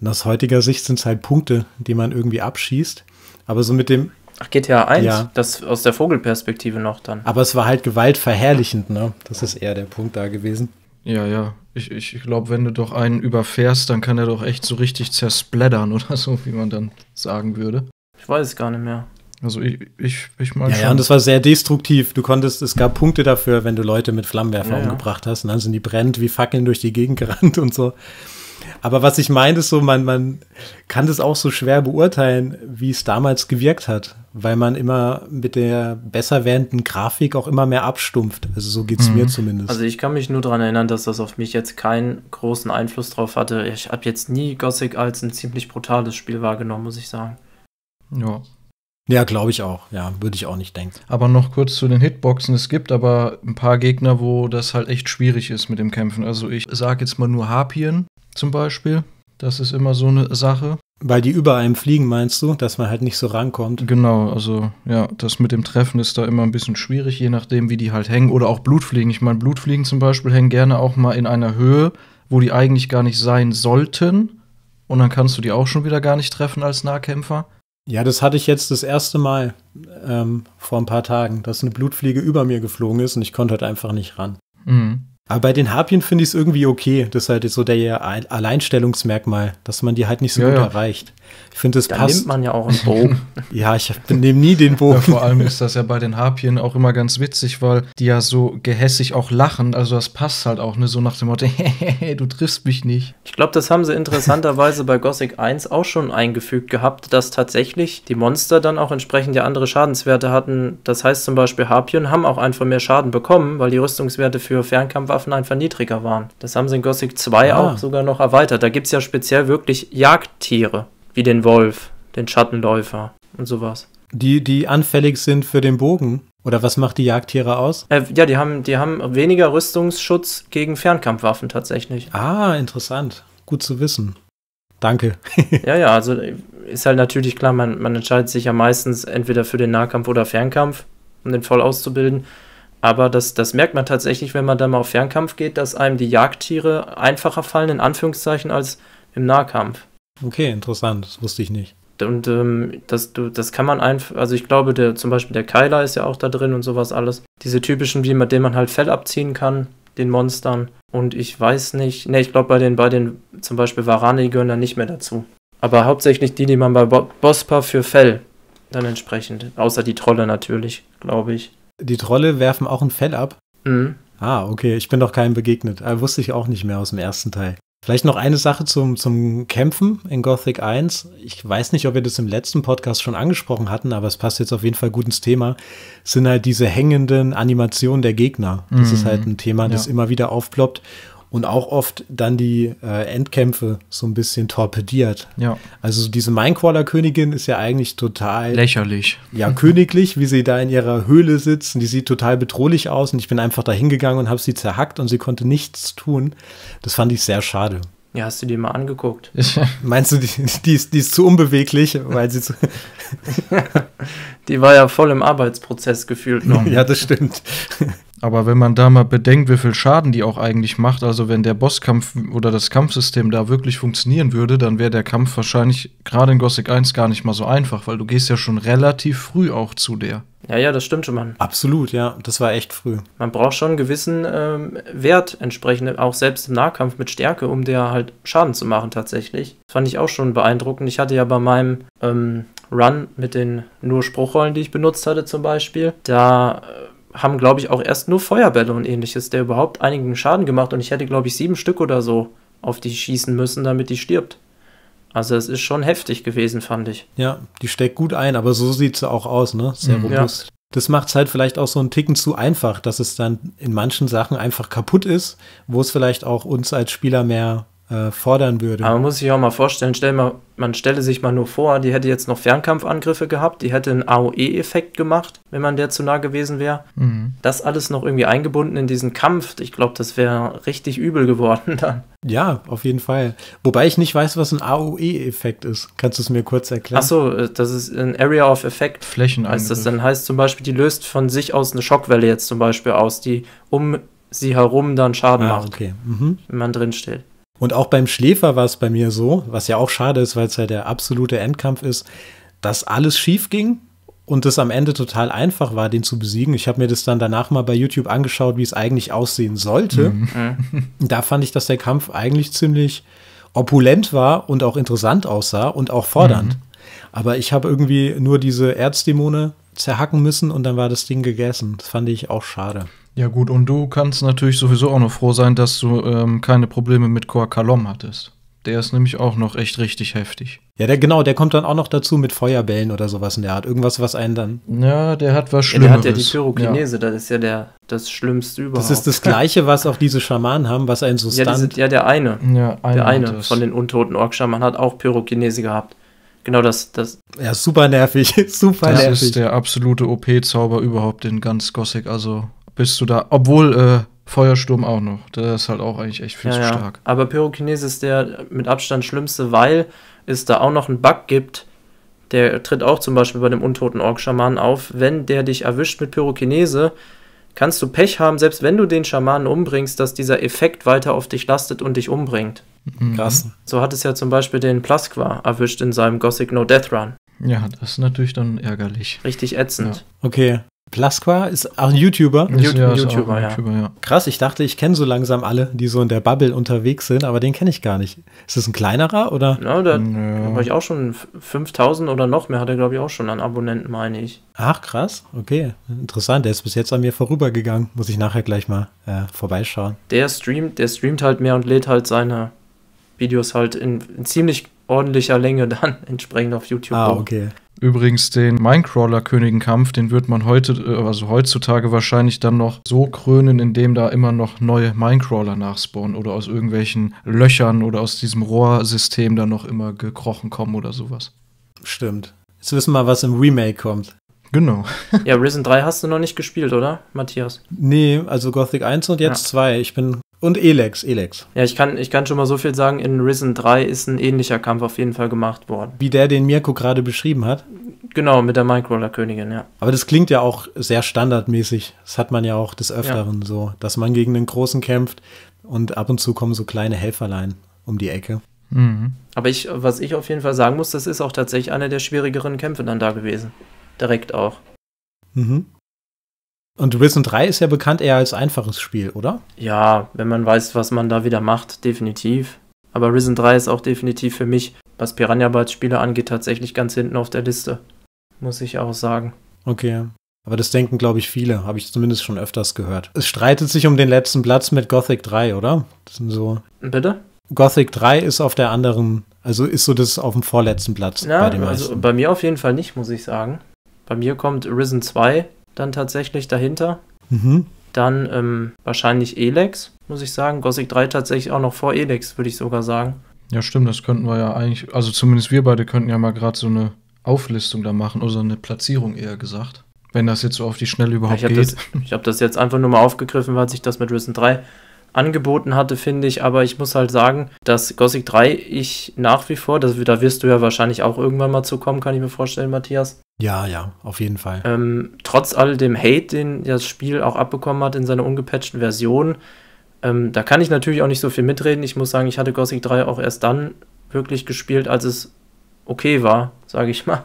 Und aus heutiger Sicht sind es halt Punkte, die man irgendwie abschießt. Aber so mit dem... Ach, G T A eins? Ja. Das aus der Vogelperspektive noch dann. Aber es war halt gewaltverherrlichend, ne? Das ist eher der Punkt da gewesen. Ja, ja. Ich, ich glaube, wenn du doch einen überfährst, dann kann er doch echt so richtig zersplattern oder so, wie man dann sagen würde. Ich weiß es gar nicht mehr. Also ich, ich, ich meine ja, schon. Ja, und das war sehr destruktiv. Du konntest, es gab Punkte dafür, wenn du Leute mit Flammenwerfer ja, umgebracht hast. Und dann sind die brennend wie Fackeln durch die Gegend gerannt und so. Aber was ich meine, ist so, man, man kann das auch so schwer beurteilen, wie es damals gewirkt hat. Weil man immer mit der besser werdenden Grafik auch immer mehr abstumpft. Also so geht es mhm. mir zumindest. Also ich kann mich nur daran erinnern, dass das auf mich jetzt keinen großen Einfluss drauf hatte. Ich habe jetzt nie Gothic als ein ziemlich brutales Spiel wahrgenommen, muss ich sagen. Ja. Ja, glaube ich auch. Ja, würde ich auch nicht denken. Aber noch kurz zu den Hitboxen. Es gibt aber ein paar Gegner, wo das halt echt schwierig ist mit dem Kämpfen. Also ich sage jetzt mal nur Harpien zum Beispiel. Das ist immer so eine Sache. Weil die über einem fliegen, meinst du? Dass man halt nicht so rankommt? Genau, also ja, das mit dem Treffen ist da immer ein bisschen schwierig, je nachdem, wie die halt hängen. Oder auch Blutfliegen. Ich meine, Blutfliegen zum Beispiel hängen gerne auch mal in einer Höhe, wo die eigentlich gar nicht sein sollten. Und dann kannst du die auch schon wieder gar nicht treffen als Nahkämpfer. Ja, das hatte ich jetzt das erste Mal ähm, vor ein paar Tagen, dass eine Blutfliege über mir geflogen ist und ich konnte halt einfach nicht ran. Mhm. Aber bei den Harpien finde ich es irgendwie okay. Das ist halt so der Alleinstellungsmerkmal, dass man die halt nicht so ja, gut ja. erreicht. Ich finde, das da passt. Da nimmt man ja auch einen Bogen. Ja, ich nehme nie den Bogen. Ja, vor allem ist das ja bei den Harpien auch immer ganz witzig, weil die ja so gehässig auch lachen. Also das passt halt auch, ne? So nach dem Motto, hey, du triffst mich nicht. Ich glaube, das haben sie interessanterweise bei Gothic eins auch schon eingefügt gehabt, dass tatsächlich die Monster dann auch entsprechend ja andere Schadenswerte hatten. Das heißt zum Beispiel, Harpien haben auch einfach mehr Schaden bekommen, weil die Rüstungswerte für Fernkampf einfach niedriger waren. Das haben sie in Gothic zwei ah. auch sogar noch erweitert. Da gibt es ja speziell wirklich Jagdtiere, wie den Wolf, den Schattenläufer und sowas. Die, die anfällig sind für den Bogen? Oder was macht die Jagdtiere aus? Äh, ja, die haben, die haben weniger Rüstungsschutz gegen Fernkampfwaffen tatsächlich. Ah, interessant. Gut zu wissen. Danke. Ja, ja, also ist halt natürlich klar, man, man entscheidet sich ja meistens entweder für den Nahkampf oder Fernkampf, um den voll auszubilden. Aber das, das merkt man tatsächlich, wenn man dann mal auf Fernkampf geht, dass einem die Jagdtiere einfacher fallen, in Anführungszeichen, als im Nahkampf. Okay, interessant, das wusste ich nicht. Und ähm, das, das kann man einfach, also ich glaube, der, zum Beispiel der Keiler ist ja auch da drin und sowas alles. Diese typischen, wie man, denen man halt Fell abziehen kann, den Monstern. Und ich weiß nicht, ne, ich glaube, bei den, bei den zum Beispiel Varane, die gehören da nicht mehr dazu. Aber hauptsächlich die, die man bei Bo- Bospar für Fell dann entsprechend, außer die Trolle natürlich, glaube ich. Die Trolle werfen auch ein Fell ab? Mhm. Ah, okay, ich bin doch keinem begegnet. Aber wusste ich auch nicht mehr aus dem ersten Teil. Vielleicht noch eine Sache zum, zum Kämpfen in Gothic eins. Ich weiß nicht, ob wir das im letzten Podcast schon angesprochen hatten, aber es passt jetzt auf jeden Fall gut ins Thema. Es sind halt diese hängenden Animationen der Gegner. Das mhm. ist halt ein Thema, das ja. immer wieder aufploppt. Und auch oft dann die äh, Endkämpfe so ein bisschen torpediert. Ja. Also diese Minecrawler-Königin ist ja eigentlich total... lächerlich. Ja, königlich, wie sie da in ihrer Höhle sitzt. Und die sieht total bedrohlich aus. Und ich bin einfach da hingegangen und habe sie zerhackt. Und sie konnte nichts tun. Das fand ich sehr schade. Ja, hast du die mal angeguckt? Meinst du, die, die, ist, die ist zu unbeweglich? Weil sie zu die war ja voll im Arbeitsprozess gefühlt noch. Ja, das stimmt. Aber wenn man da mal bedenkt, wie viel Schaden die auch eigentlich macht, also wenn der Bosskampf oder das Kampfsystem da wirklich funktionieren würde, dann wäre der Kampf wahrscheinlich gerade in Gothic eins gar nicht mal so einfach, weil du gehst ja schon relativ früh auch zu der. Ja, ja, das stimmt schon, Mann. Absolut, ja, das war echt früh. Man braucht schon einen gewissen ähm, Wert entsprechend, auch selbst im Nahkampf mit Stärke, um der halt Schaden zu machen tatsächlich. Das fand ich auch schon beeindruckend. Ich hatte ja bei meinem ähm, Run mit den nur Spruchrollen, die ich benutzt hatte zum Beispiel, da... Äh, haben, glaube ich, auch erst nur Feuerbälle und ähnliches, der überhaupt einigen Schaden gemacht. Und ich hätte, glaube ich, sieben Stück oder so auf die schießen müssen, damit die stirbt. Also es ist schon heftig gewesen, fand ich. Ja, die steckt gut ein, aber so sieht sie auch aus, ne? Sehr mhm. robust. Ja. Das macht es halt vielleicht auch so einen Ticken zu einfach, dass es dann in manchen Sachen einfach kaputt ist, wo es vielleicht auch uns als Spieler mehr äh, fordern würde. Aber man muss sich auch mal vorstellen, stell mal, man stelle sich mal nur vor, die hätte jetzt noch Fernkampfangriffe gehabt, die hätte einen A O E-Effekt gemacht, wenn man der zu nah gewesen wäre. Mhm. Das alles noch irgendwie eingebunden in diesen Kampf. Ich glaube, das wäre richtig übel geworden dann. Ja, auf jeden Fall. Wobei ich nicht weiß, was ein A O E-Effekt ist. Kannst du es mir kurz erklären? Ach so, das ist ein Area of Effect. Flächenangriff. Heißt das dann heißt zum Beispiel, die löst von sich aus eine Schockwelle jetzt zum Beispiel aus, die um sie herum dann Schaden ah, macht, okay. mhm. wenn man drinsteht. Und auch beim Schläfer war es bei mir so, was ja auch schade ist, weil es ja der absolute Endkampf ist, dass alles schief ging und es am Ende total einfach war, den zu besiegen. Ich habe mir das dann danach mal bei YouTube angeschaut, wie es eigentlich aussehen sollte. Mhm. Da fand ich, dass der Kampf eigentlich ziemlich opulent war und auch interessant aussah und auch fordernd. Mhm. Aber ich habe irgendwie nur diese Erzdämonen zerhacken müssen und dann war das Ding gegessen. Das fand ich auch schade. Ja gut, und du kannst natürlich sowieso auch noch froh sein, dass du ähm, keine Probleme mit Koa-Kalom hattest. Der ist nämlich auch noch echt richtig heftig. Ja, der genau, der kommt dann auch noch dazu mit Feuerbällen oder sowas in der Art. Irgendwas, was einen dann... Ja, der hat was Schlimmeres. Ja, der hat ja die Pyrokinese, ja. Das ist ja der, das Schlimmste überhaupt. Das ist das Gleiche, was auch diese Schamanen haben, was einen so stunt. Ja, sind, ja der eine, ja, eine der eine von den untoten Ork-Schamanen hat auch Pyrokinese gehabt. Genau das, das. Ja, super nervig, super das nervig. Das ist der absolute O P-Zauber überhaupt in ganz Gothic, also... Bist du da, obwohl äh, Feuersturm auch noch. Der ist halt auch eigentlich echt viel ja, zu ja. stark. Aber Pyrokinese ist der mit Abstand schlimmste, weil es da auch noch einen Bug gibt. Der tritt auch zum Beispiel bei dem untoten Ork-Schamanen auf. Wenn der dich erwischt mit Pyrokinese, kannst du Pech haben, selbst wenn du den Schamanen umbringst, dass dieser Effekt weiter auf dich lastet und dich umbringt. Mhm. Krass. So hat es ja zum Beispiel den Plasqua erwischt in seinem Gothic No Death Run. Ja, das ist natürlich dann ärgerlich. Richtig ätzend. Ja. Okay. Plasqua ist auch ein YouTuber. Ist, YouTube, ja, ist YouTuber, auch ein YouTuber ja. ja. Krass, ich dachte, ich kenne so langsam alle, die so in der Bubble unterwegs sind, aber den kenne ich gar nicht. Ist das ein kleinerer, oder? Ja, da ja. habe ich auch schon fünftausend oder noch mehr, hat er, glaube ich, auch schon an Abonnenten, meine ich. Ach, krass, okay. Interessant, der ist bis jetzt an mir vorübergegangen. Muss ich nachher gleich mal äh, vorbeischauen. Der streamt, der streamt halt mehr und lädt halt seine Videos halt in, in ziemlich ordentlicher Länge dann entsprechend auf YouTube. Ah, okay. Übrigens den Minecrawler-Königenkampf, den wird man heute, also heutzutage wahrscheinlich dann noch so krönen, indem da immer noch neue Minecrawler nachspawnen oder aus irgendwelchen Löchern oder aus diesem Rohrsystem dann noch immer gekrochen kommen oder sowas. Stimmt. Jetzt wissen wir mal, was im Remake kommt. Genau. Ja, Risen drei hast du noch nicht gespielt, oder, Matthias? Nee, also Gothic eins und jetzt ja. zwei. Ich bin... Und Elex, Elex. Ja, ich kann, ich kann schon mal so viel sagen, in Risen drei ist ein ähnlicher Kampf auf jeden Fall gemacht worden. Wie der, den Mirko gerade beschrieben hat? Genau, mit der Minecrawler-Königin, ja. Aber das klingt ja auch sehr standardmäßig. Das hat man ja auch des Öfteren ja. so, dass man gegen den Großen kämpft und ab und zu kommen so kleine Helferlein um die Ecke. Mhm. Aber ich, was ich auf jeden Fall sagen muss, das ist auch tatsächlich einer der schwierigeren Kämpfe dann da gewesen. Direkt auch. Mhm. Und Risen drei ist ja bekannt eher als einfaches Spiel, oder? Ja, wenn man weiß, was man da wieder macht, definitiv. Aber Risen drei ist auch definitiv für mich, was Piranha Bytes Spiele angeht, tatsächlich ganz hinten auf der Liste. Muss ich auch sagen. Okay. Aber das denken, glaube ich, viele. Habe ich zumindest schon öfters gehört. Es streitet sich um den letzten Platz mit Gothic drei, oder? Das sind so... Bitte? Gothic drei ist auf der anderen... Also ist so das auf dem vorletzten Platz ja, bei den meisten. Also bei mir auf jeden Fall nicht, muss ich sagen. Bei mir kommt Risen zwei... Dann tatsächlich dahinter. Mhm. Dann ähm, wahrscheinlich Elex, muss ich sagen. Gothic drei tatsächlich auch noch vor Elex, würde ich sogar sagen. Ja, stimmt, das könnten wir ja eigentlich, also zumindest wir beide könnten ja mal gerade so eine Auflistung da machen, oder so eine Platzierung eher gesagt. Wenn das jetzt so auf die Schnelle überhaupt ja, ich geht. Hab das, ich habe das jetzt einfach nur mal aufgegriffen, weil sich das mit Risen drei angeboten hatte, finde ich. Aber ich muss halt sagen, dass Gothic drei ich nach wie vor, das, da wirst du ja wahrscheinlich auch irgendwann mal zu kommen, kann ich mir vorstellen, Matthias. Ja, ja, auf jeden Fall. Ähm, trotz all dem Hate, den das Spiel auch abbekommen hat in seiner ungepatchten Version, ähm, da kann ich natürlich auch nicht so viel mitreden. Ich muss sagen, ich hatte Gothic drei auch erst dann wirklich gespielt, als es okay war, sage ich mal,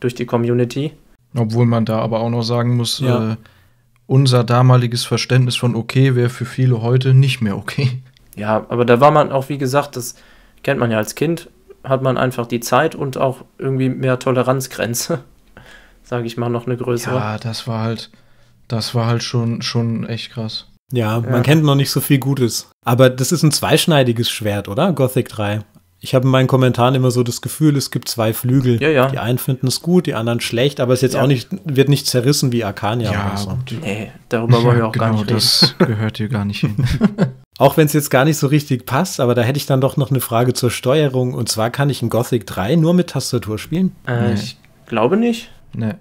durch die Community. Obwohl man da aber auch noch sagen muss, ja. äh, unser damaliges Verständnis von okay wäre für viele heute nicht mehr okay. Ja, aber da war man auch, wie gesagt, das kennt man ja als Kind, hat man einfach die Zeit und auch irgendwie mehr Toleranzgrenze. Sage ich mal, noch eine größere. Ja, das war halt, das war halt schon, schon echt krass. Ja, ja, man kennt noch nicht so viel Gutes. Aber das ist ein zweischneidiges Schwert, oder? Gothic drei. Ich habe in meinen Kommentaren immer so das Gefühl, es gibt zwei Flügel. Ja, ja. Die einen finden es gut, die anderen schlecht, aber es jetzt ja. auch nicht, wird nicht zerrissen wie Arcania ja, oder so. Nee, darüber wollen wir auch genau, gar nicht reden. Das gehört hier gar nicht hin. Auch wenn es jetzt gar nicht so richtig passt, aber da hätte ich dann doch noch eine Frage zur Steuerung. Und zwar, kann ich in Gothic drei nur mit Tastatur spielen? Äh, nee. Ich glaube nicht. Nee.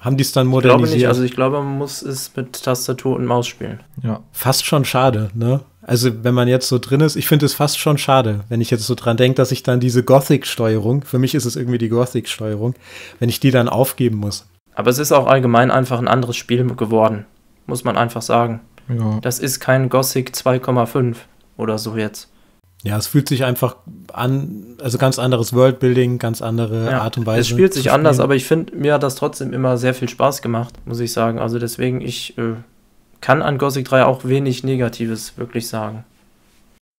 Haben die es dann modernisiert? Ich glaube nicht, also ich glaube, man muss es mit Tastatur und Maus spielen. Ja. Fast schon schade, ne? Also wenn man jetzt so drin ist, ich finde es fast schon schade, wenn ich jetzt so dran denke, dass ich dann diese Gothic-Steuerung, für mich ist es irgendwie die Gothic-Steuerung, wenn ich die dann aufgeben muss. Aber es ist auch allgemein einfach ein anderes Spiel geworden, muss man einfach sagen. Ja. Das ist kein Gothic zwei Komma fünf oder so jetzt. Ja, es fühlt sich einfach an, also ganz anderes Worldbuilding, ganz andere ja, Art und Weise. Es spielt sich anders, aber ich finde, mir hat das trotzdem immer sehr viel Spaß gemacht, muss ich sagen. Also deswegen, ich äh, kann an Gothic drei auch wenig Negatives wirklich sagen.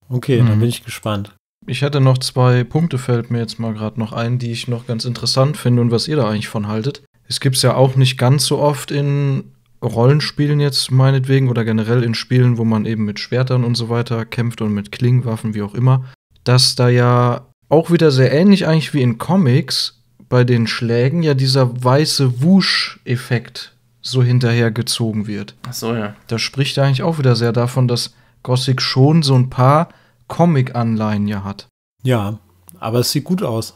Okay, hm. dann bin ich gespannt. Ich hätte noch zwei Punkte, fällt mir jetzt mal gerade noch ein, die ich noch ganz interessant finde und was ihr da eigentlich von haltet. Es gibt es ja auch nicht ganz so oft in Rollenspielen jetzt meinetwegen oder generell in Spielen, wo man eben mit Schwertern und so weiter kämpft und mit Klingenwaffen, wie auch immer, dass da ja auch wieder sehr ähnlich eigentlich wie in Comics bei den Schlägen ja dieser weiße Wusch-Effekt so hinterhergezogen wird. Ach so, ja. Das spricht eigentlich auch wieder sehr davon, dass Gothic schon so ein paar Comic-Anleihen ja hat. Ja, aber es sieht gut aus.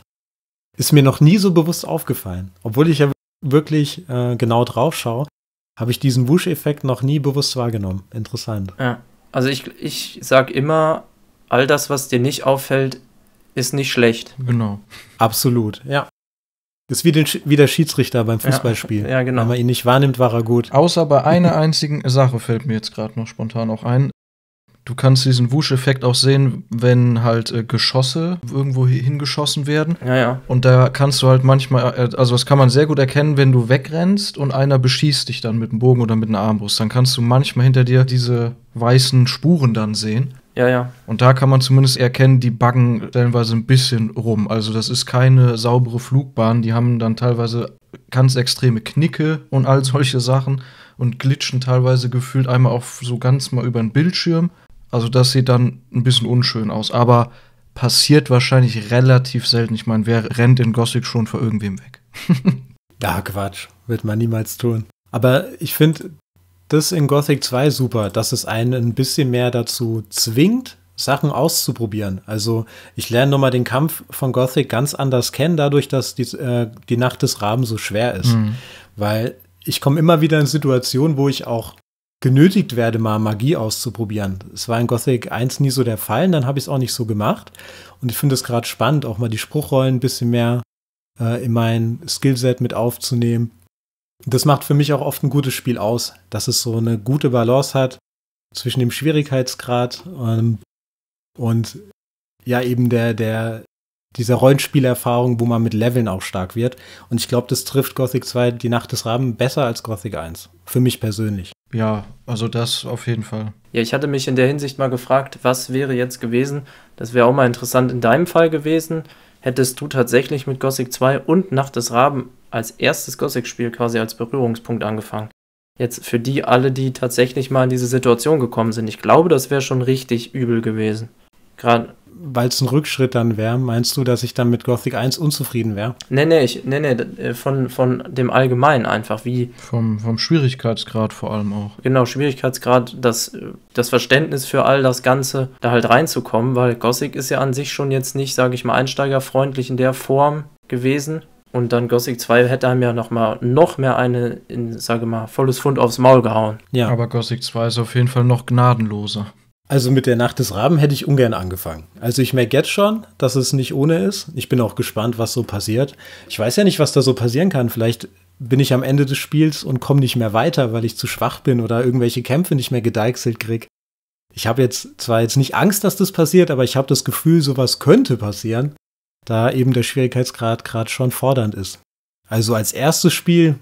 Ist mir noch nie so bewusst aufgefallen, obwohl ich ja wirklich äh, genau drauf schaue. Habe ich diesen Wusch-Effekt noch nie bewusst wahrgenommen. Interessant. Ja. Also ich, ich sage immer, all das, was dir nicht auffällt, ist nicht schlecht. Genau. Absolut, ja. Ist wie, den, wie der Schiedsrichter beim Fußballspiel. Ja, ja, genau. Wenn man ihn nicht wahrnimmt, war er gut. Außer bei einer einzigen Sache fällt mir jetzt gerade noch spontan auch ein. Du kannst diesen Wusch-Effekt auch sehen, wenn halt äh, Geschosse irgendwo hingeschossen werden. Ja, ja. Und da kannst du halt manchmal, äh, also das kann man sehr gut erkennen, wenn du wegrennst und einer beschießt dich dann mit einem Bogen oder mit einer Armbrust. Dann kannst du manchmal hinter dir diese weißen Spuren dann sehen. Ja, ja. Und da kann man zumindest erkennen, die buggen teilweise ein bisschen rum. Also das ist keine saubere Flugbahn. Die haben dann teilweise ganz extreme Knicke und all solche Sachen und glitschen teilweise gefühlt einmal auch so ganz mal über den Bildschirm. Also das sieht dann ein bisschen unschön aus, aber passiert wahrscheinlich relativ selten. Ich meine, wer rennt in Gothic schon vor irgendwem weg? Ja, Quatsch, wird man niemals tun. Aber ich finde das in Gothic zwei super, dass es einen ein bisschen mehr dazu zwingt, Sachen auszuprobieren. Also ich lerne nochmal den Kampf von Gothic ganz anders kennen, dadurch, dass die, äh, die Nacht des Raben so schwer ist. Mhm. Weil ich komme immer wieder in Situationen, wo ich auch genötigt werde, mal Magie auszuprobieren. Es war in Gothic eins nie so der Fall, dann habe ich es auch nicht so gemacht. Und ich finde es gerade spannend, auch mal die Spruchrollen ein bisschen mehr äh, in mein Skillset mit aufzunehmen. Das macht für mich auch oft ein gutes Spiel aus, dass es so eine gute Balance hat zwischen dem Schwierigkeitsgrad ähm, und ja eben der, der, dieser Rollenspielerfahrung, wo man mit Leveln auch stark wird. Und ich glaube, das trifft Gothic zwei, die Nacht des Raben, besser als Gothic eins. Für mich persönlich. Ja, also das auf jeden Fall. Ja, ich hatte mich in der Hinsicht mal gefragt, was wäre jetzt gewesen, das wäre auch mal interessant in deinem Fall gewesen, hättest du tatsächlich mit Gothic zwei und Nacht des Raben als erstes Gothic-Spiel quasi als Berührungspunkt angefangen. Jetzt für die alle, die tatsächlich mal in diese Situation gekommen sind, ich glaube, das wäre schon richtig übel gewesen. Gerade weil es ein Rückschritt dann wäre, meinst du, dass ich dann mit Gothic eins unzufrieden wäre? Nee, nee, ich, nee, nee von, von dem Allgemeinen einfach, wie... Vom, vom Schwierigkeitsgrad vor allem auch. Genau, Schwierigkeitsgrad, das, das Verständnis für all das Ganze, da halt reinzukommen, weil Gothic ist ja an sich schon jetzt nicht, sage ich mal, einsteigerfreundlich in der Form gewesen. Und dann Gothic zwei hätte einem ja noch, mal, noch mehr eine, in, sage mal, volles Pfund aufs Maul gehauen. Ja, aber Gothic zwei ist auf jeden Fall noch gnadenloser. Also mit der Nacht des Raben hätte ich ungern angefangen. Also ich merke jetzt schon, dass es nicht ohne ist. Ich bin auch gespannt, was so passiert. Ich weiß ja nicht, was da so passieren kann. Vielleicht bin ich am Ende des Spiels und komme nicht mehr weiter, weil ich zu schwach bin oder irgendwelche Kämpfe nicht mehr gedeichselt kriege. Ich habe jetzt zwar jetzt nicht Angst, dass das passiert, aber ich habe das Gefühl, sowas könnte passieren, da eben der Schwierigkeitsgrad gerade schon fordernd ist. Also als erstes Spiel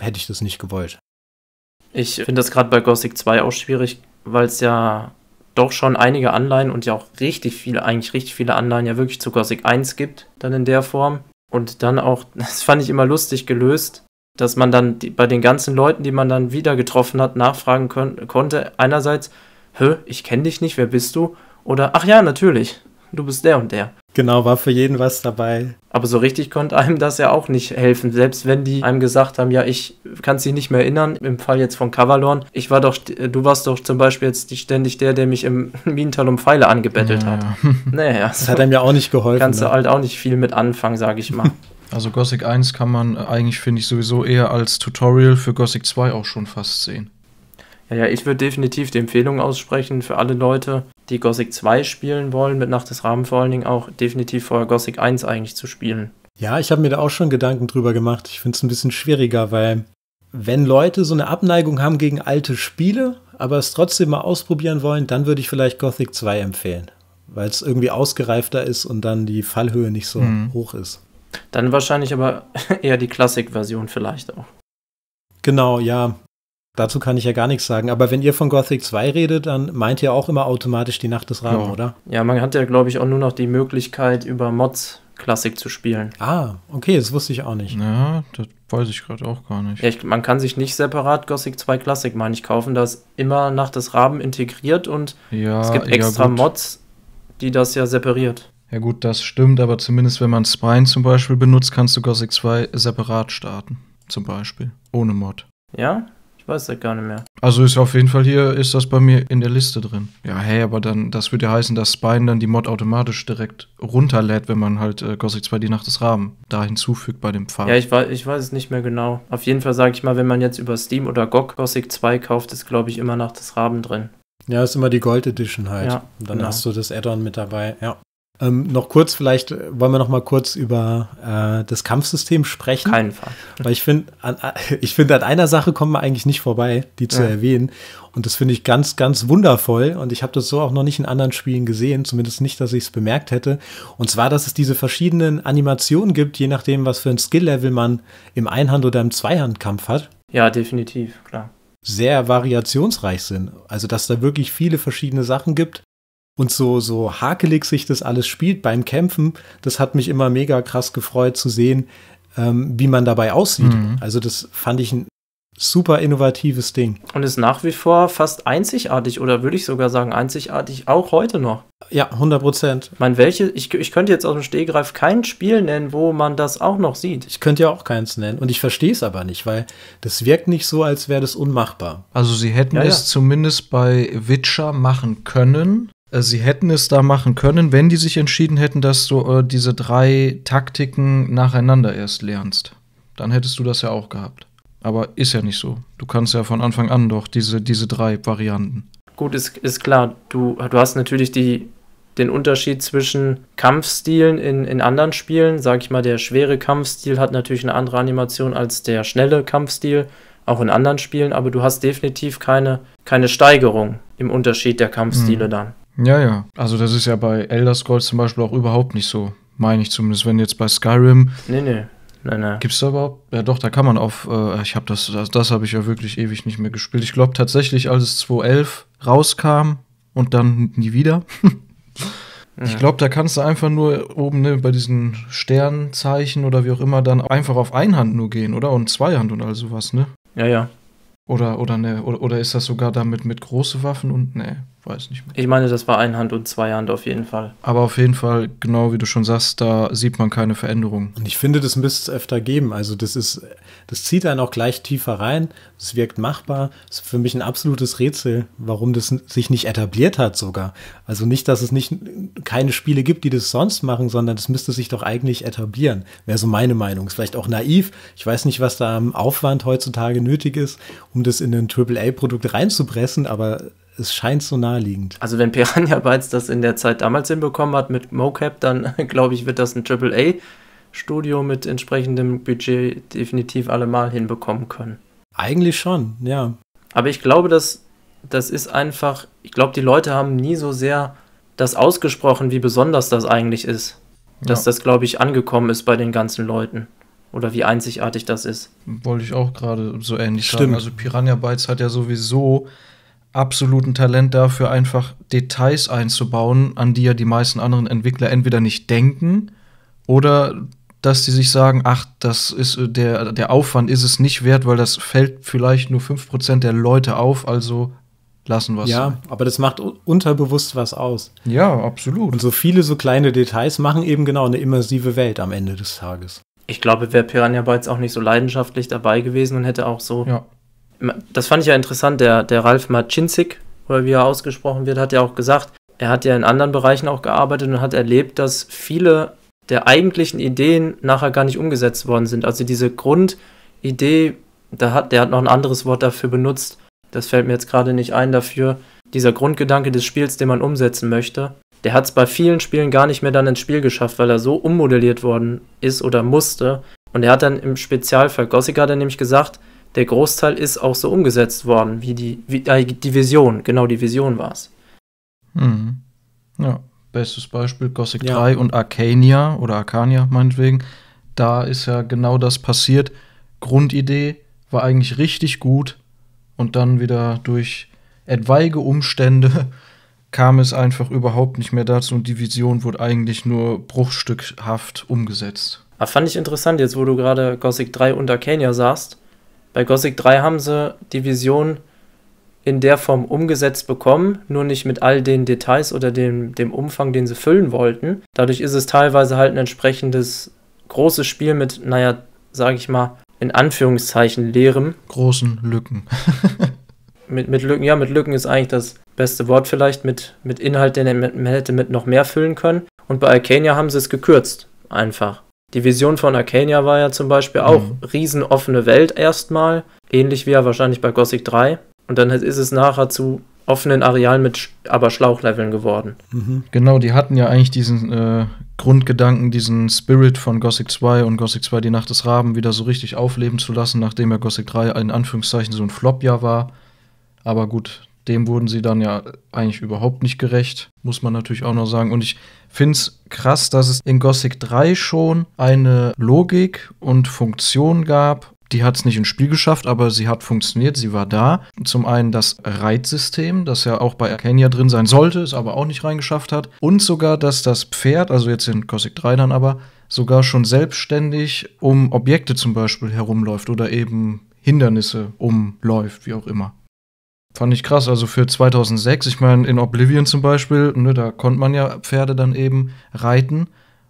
hätte ich das nicht gewollt. Ich finde das gerade bei Gothic zwei auch schwierig, weil es ja doch schon einige Anleihen und ja auch richtig viele, eigentlich richtig viele Anleihen ja wirklich zu Gothic eins gibt, dann in der Form. Und dann auch, das fand ich immer lustig gelöst, dass man dann die, bei den ganzen Leuten, die man dann wieder getroffen hat, nachfragen kon- konnte, einerseits, hä, ich kenne dich nicht, wer bist du? Oder, ach ja, natürlich, du bist der und der. Genau, war für jeden was dabei. Aber so richtig konnte einem das ja auch nicht helfen, selbst wenn die einem gesagt haben, ja, ich kann es dich nicht mehr erinnern, im Fall jetzt von Kavalon, ich war doch, du warst doch zum Beispiel jetzt ständig der, der mich im Minental um Pfeile angebettelt naja. hat. Naja. Das hat einem ja auch nicht geholfen. Kannst du ne? halt auch nicht viel mit anfangen, sage ich mal. Also Gothic eins kann man eigentlich, finde ich, sowieso eher als Tutorial für Gothic zwei auch schon fast sehen. Ja, ja, ich würde definitiv die Empfehlung aussprechen für alle Leute, die Gothic zwei spielen wollen, mit Nacht des Raben vor allen Dingen auch, definitiv vorher Gothic eins eigentlich zu spielen. Ja, ich habe mir da auch schon Gedanken drüber gemacht. Ich finde es ein bisschen schwieriger, weil wenn Leute so eine Abneigung haben gegen alte Spiele, aber es trotzdem mal ausprobieren wollen, dann würde ich vielleicht Gothic zwei empfehlen, weil es irgendwie ausgereifter ist und dann die Fallhöhe nicht so mhm. hoch ist. Dann wahrscheinlich aber eher die Classic-Version vielleicht auch. Genau, ja. Dazu kann ich ja gar nichts sagen, aber wenn ihr von Gothic zwei redet, dann meint ihr auch immer automatisch die Nacht des Raben, ja. oder? Ja, man hat ja, glaube ich, auch nur noch die Möglichkeit, über Mods Klassik zu spielen. Ah, okay, das wusste ich auch nicht. Ja, das weiß ich gerade auch gar nicht. Ja, ich, man kann sich nicht separat Gothic zwei Klassik, meine ich, kaufen, da ist immer Nacht des Raben integriert und ja, es gibt extra ja, Mods, die das ja separiert. Ja gut, das stimmt, aber zumindest wenn man Spine zum Beispiel benutzt, kannst du Gothic zwei separat starten, zum Beispiel, ohne Mod. Ja? Ich weiß das gar nicht mehr. Also ist auf jeden Fall hier, ist das bei mir in der Liste drin. Ja, hey, aber dann, das würde ja heißen, dass Spine dann die Mod automatisch direkt runterlädt, wenn man halt äh, Gothic zwei die Nacht des Raben da hinzufügt bei dem Pfad. Ja, ich weiß, ich weiß es nicht mehr genau. Auf jeden Fall sage ich mal, wenn man jetzt über Steam oder G O G Gothic zwei kauft, ist glaube ich immer Nacht des Raben drin. Ja, ist immer die Gold Edition halt. Ja, und dann genau. Hast du das Add-on mit dabei, ja. Ähm, noch kurz, vielleicht wollen wir noch mal kurz über äh, das Kampfsystem sprechen. Keinen Fall. Weil ich finde, an, ich find, an einer Sache kommen wir eigentlich nicht vorbei, die zu ja. erwähnen. Und das finde ich ganz, ganz wundervoll. Und ich habe das so auch noch nicht in anderen Spielen gesehen. Zumindest nicht, dass ich es bemerkt hätte. Und zwar, dass es diese verschiedenen Animationen gibt, je nachdem, was für ein Skill-Level man im Einhand- oder im Zweihandkampf hat. Ja, definitiv, klar. Sehr variationsreich sind. Also, dass da wirklich viele verschiedene Sachen gibt. Und so, so hakelig sich das alles spielt beim Kämpfen, das hat mich immer mega krass gefreut zu sehen, ähm, wie man dabei aussieht. Mhm. Also das fand ich ein super innovatives Ding. Und ist nach wie vor fast einzigartig oder würde ich sogar sagen einzigartig, auch heute noch. Ja, hundert Prozent. Ich meine, welche, ich, ich könnte jetzt aus dem Stehgreif kein Spiel nennen, wo man das auch noch sieht. Ich könnte ja auch keins nennen und ich verstehe es aber nicht, weil das wirkt nicht so, als wäre das unmachbar. Also sie hätten ja, es ja. zumindest bei Witcher machen können. Sie hätten es da machen können, wenn die sich entschieden hätten, dass du äh, diese drei Taktiken nacheinander erst lernst. Dann hättest du das ja auch gehabt. Aber ist ja nicht so. Du kannst ja von Anfang an doch diese, diese drei Varianten. Gut, ist, ist klar. Du, du hast natürlich die, den Unterschied zwischen Kampfstilen in, in anderen Spielen. Sag ich mal, der schwere Kampfstil hat natürlich eine andere Animation als der schnelle Kampfstil. Auch in anderen Spielen. Aber du hast definitiv keine, keine Steigerung im Unterschied der Kampfstile mhm. dann. Ja, ja. Also das ist ja bei Elder Scrolls zum Beispiel auch überhaupt nicht so, meine ich zumindest. Wenn jetzt bei Skyrim... Nee, nee. Nein, nein. Gibt's da überhaupt? Ja doch, da kann man auf... Äh, ich hab das, das, das habe ich ja wirklich ewig nicht mehr gespielt. Ich glaube tatsächlich, als es zweitausendelf rauskam und dann nie wieder. ja. Ich glaube, da kannst du einfach nur oben ne, bei diesen Sternzeichen oder wie auch immer dann einfach auf Einhand nur gehen, oder? Und Zweihand und all sowas, ne? Ja, ja. Oder, oder, ne, oder, oder ist das sogar damit mit großen Waffen und... Nee. Weiß nicht mehr. Ich meine, das war Einhand und Zweihand auf jeden Fall. Aber auf jeden Fall, genau wie du schon sagst, da sieht man keine Veränderung. Und ich finde, das müsste es öfter geben. Also das ist, das zieht einen auch gleich tiefer rein. Es wirkt machbar. Das ist für mich ein absolutes Rätsel, warum das sich nicht etabliert hat sogar. Also nicht, dass es nicht keine Spiele gibt, die das sonst machen, sondern das müsste sich doch eigentlich etablieren. Wäre so meine Meinung. Ist vielleicht auch naiv. Ich weiß nicht, was da am Aufwand heutzutage nötig ist, um das in ein Triple A Produkt reinzupressen, aber es scheint so naheliegend. Also wenn Piranha Bytes das in der Zeit damals hinbekommen hat mit MoCap, dann glaube ich, wird das ein Triple A Studio mit entsprechendem Budget definitiv allemal hinbekommen können. Eigentlich schon, ja. Aber ich glaube, das, das ist einfach, ich glaube, die Leute haben nie so sehr das ausgesprochen, wie besonders das eigentlich ist. Ja. Dass das, glaube ich, angekommen ist bei den ganzen Leuten. Oder wie einzigartig das ist. Wollte ich auch gerade so ähnlich Stimmt. sagen. Also Piranha Bytes hat ja sowieso absoluten Talent dafür, einfach Details einzubauen, an die ja die meisten anderen Entwickler entweder nicht denken oder dass sie sich sagen, ach, das ist der, der Aufwand ist es nicht wert, weil das fällt vielleicht nur fünf Prozent der Leute auf, also lassen wir es. Ja, aber das macht unterbewusst was aus. Ja, absolut. Und so viele so kleine Details machen eben genau eine immersive Welt am Ende des Tages. Ich glaube, wäre Piranha Bytes auch nicht so leidenschaftlich dabei gewesen und hätte auch so... Ja. Das fand ich ja interessant, der, der Ralf Marcinsik, oder wie er ausgesprochen wird, hat ja auch gesagt, er hat ja in anderen Bereichen auch gearbeitet und hat erlebt, dass viele der eigentlichen Ideen nachher gar nicht umgesetzt worden sind. Also diese Grundidee, da hat, der hat noch ein anderes Wort dafür benutzt, das fällt mir jetzt gerade nicht ein dafür, dieser Grundgedanke des Spiels, den man umsetzen möchte, der hat es bei vielen Spielen gar nicht mehr dann ins Spiel geschafft, weil er so ummodelliert worden ist oder musste. Und er hat dann im Spezialfall, Gothic hat er nämlich gesagt, der Großteil ist auch so umgesetzt worden, wie die, wie, äh, die Vision, genau die Vision war es. Mhm. Ja, bestes Beispiel, Gothic ja. drei und Arcania oder Arcania meinetwegen, da ist ja genau das passiert. Grundidee war eigentlich richtig gut und dann wieder durch etwaige Umstände kam es einfach überhaupt nicht mehr dazu und die Vision wurde eigentlich nur bruchstückhaft umgesetzt. Aber fand ich interessant, jetzt wo du gerade Gothic drei und Arcania sagst. Bei Gothic drei haben sie die Vision in der Form umgesetzt bekommen, nur nicht mit all den Details oder dem, dem Umfang, den sie füllen wollten. Dadurch ist es teilweise halt ein entsprechendes großes Spiel mit, naja, sage ich mal, in Anführungszeichen leeren, großen Lücken. mit, mit Lücken, ja, mit Lücken ist eigentlich das beste Wort vielleicht, mit, mit Inhalt, den man hätte mit noch mehr füllen können. Und bei Arcania haben sie es gekürzt, einfach. Die Vision von Arcania war ja zum Beispiel auch mhm. riesenoffene Welt erstmal, ähnlich wie ja wahrscheinlich bei Gothic drei. Und dann ist es nachher zu offenen Arealen mit aber Schlauchleveln geworden. Mhm. Genau, die hatten ja eigentlich diesen äh, Grundgedanken, diesen Spirit von Gothic zwei und Gothic zwei die Nacht des Raben wieder so richtig aufleben zu lassen, nachdem ja Gothic drei in Anführungszeichen so ein Flop-Jahr war. Aber gut, dem wurden sie dann ja eigentlich überhaupt nicht gerecht, muss man natürlich auch noch sagen. Und ich finde es krass, dass es in Gothic drei schon eine Logik und Funktion gab. Die hat es nicht ins Spiel geschafft, aber sie hat funktioniert, sie war da. Zum einen das Reitsystem, das ja auch bei Arcania drin sein sollte, es aber auch nicht reingeschafft hat. Und sogar, dass das Pferd, also jetzt in Gothic drei dann aber, sogar schon selbstständig um Objekte zum Beispiel herumläuft oder eben Hindernisse umläuft, wie auch immer. Fand ich krass, also für zweitausendsechs, ich meine in Oblivion zum Beispiel, ne, da konnte man ja Pferde dann eben reiten.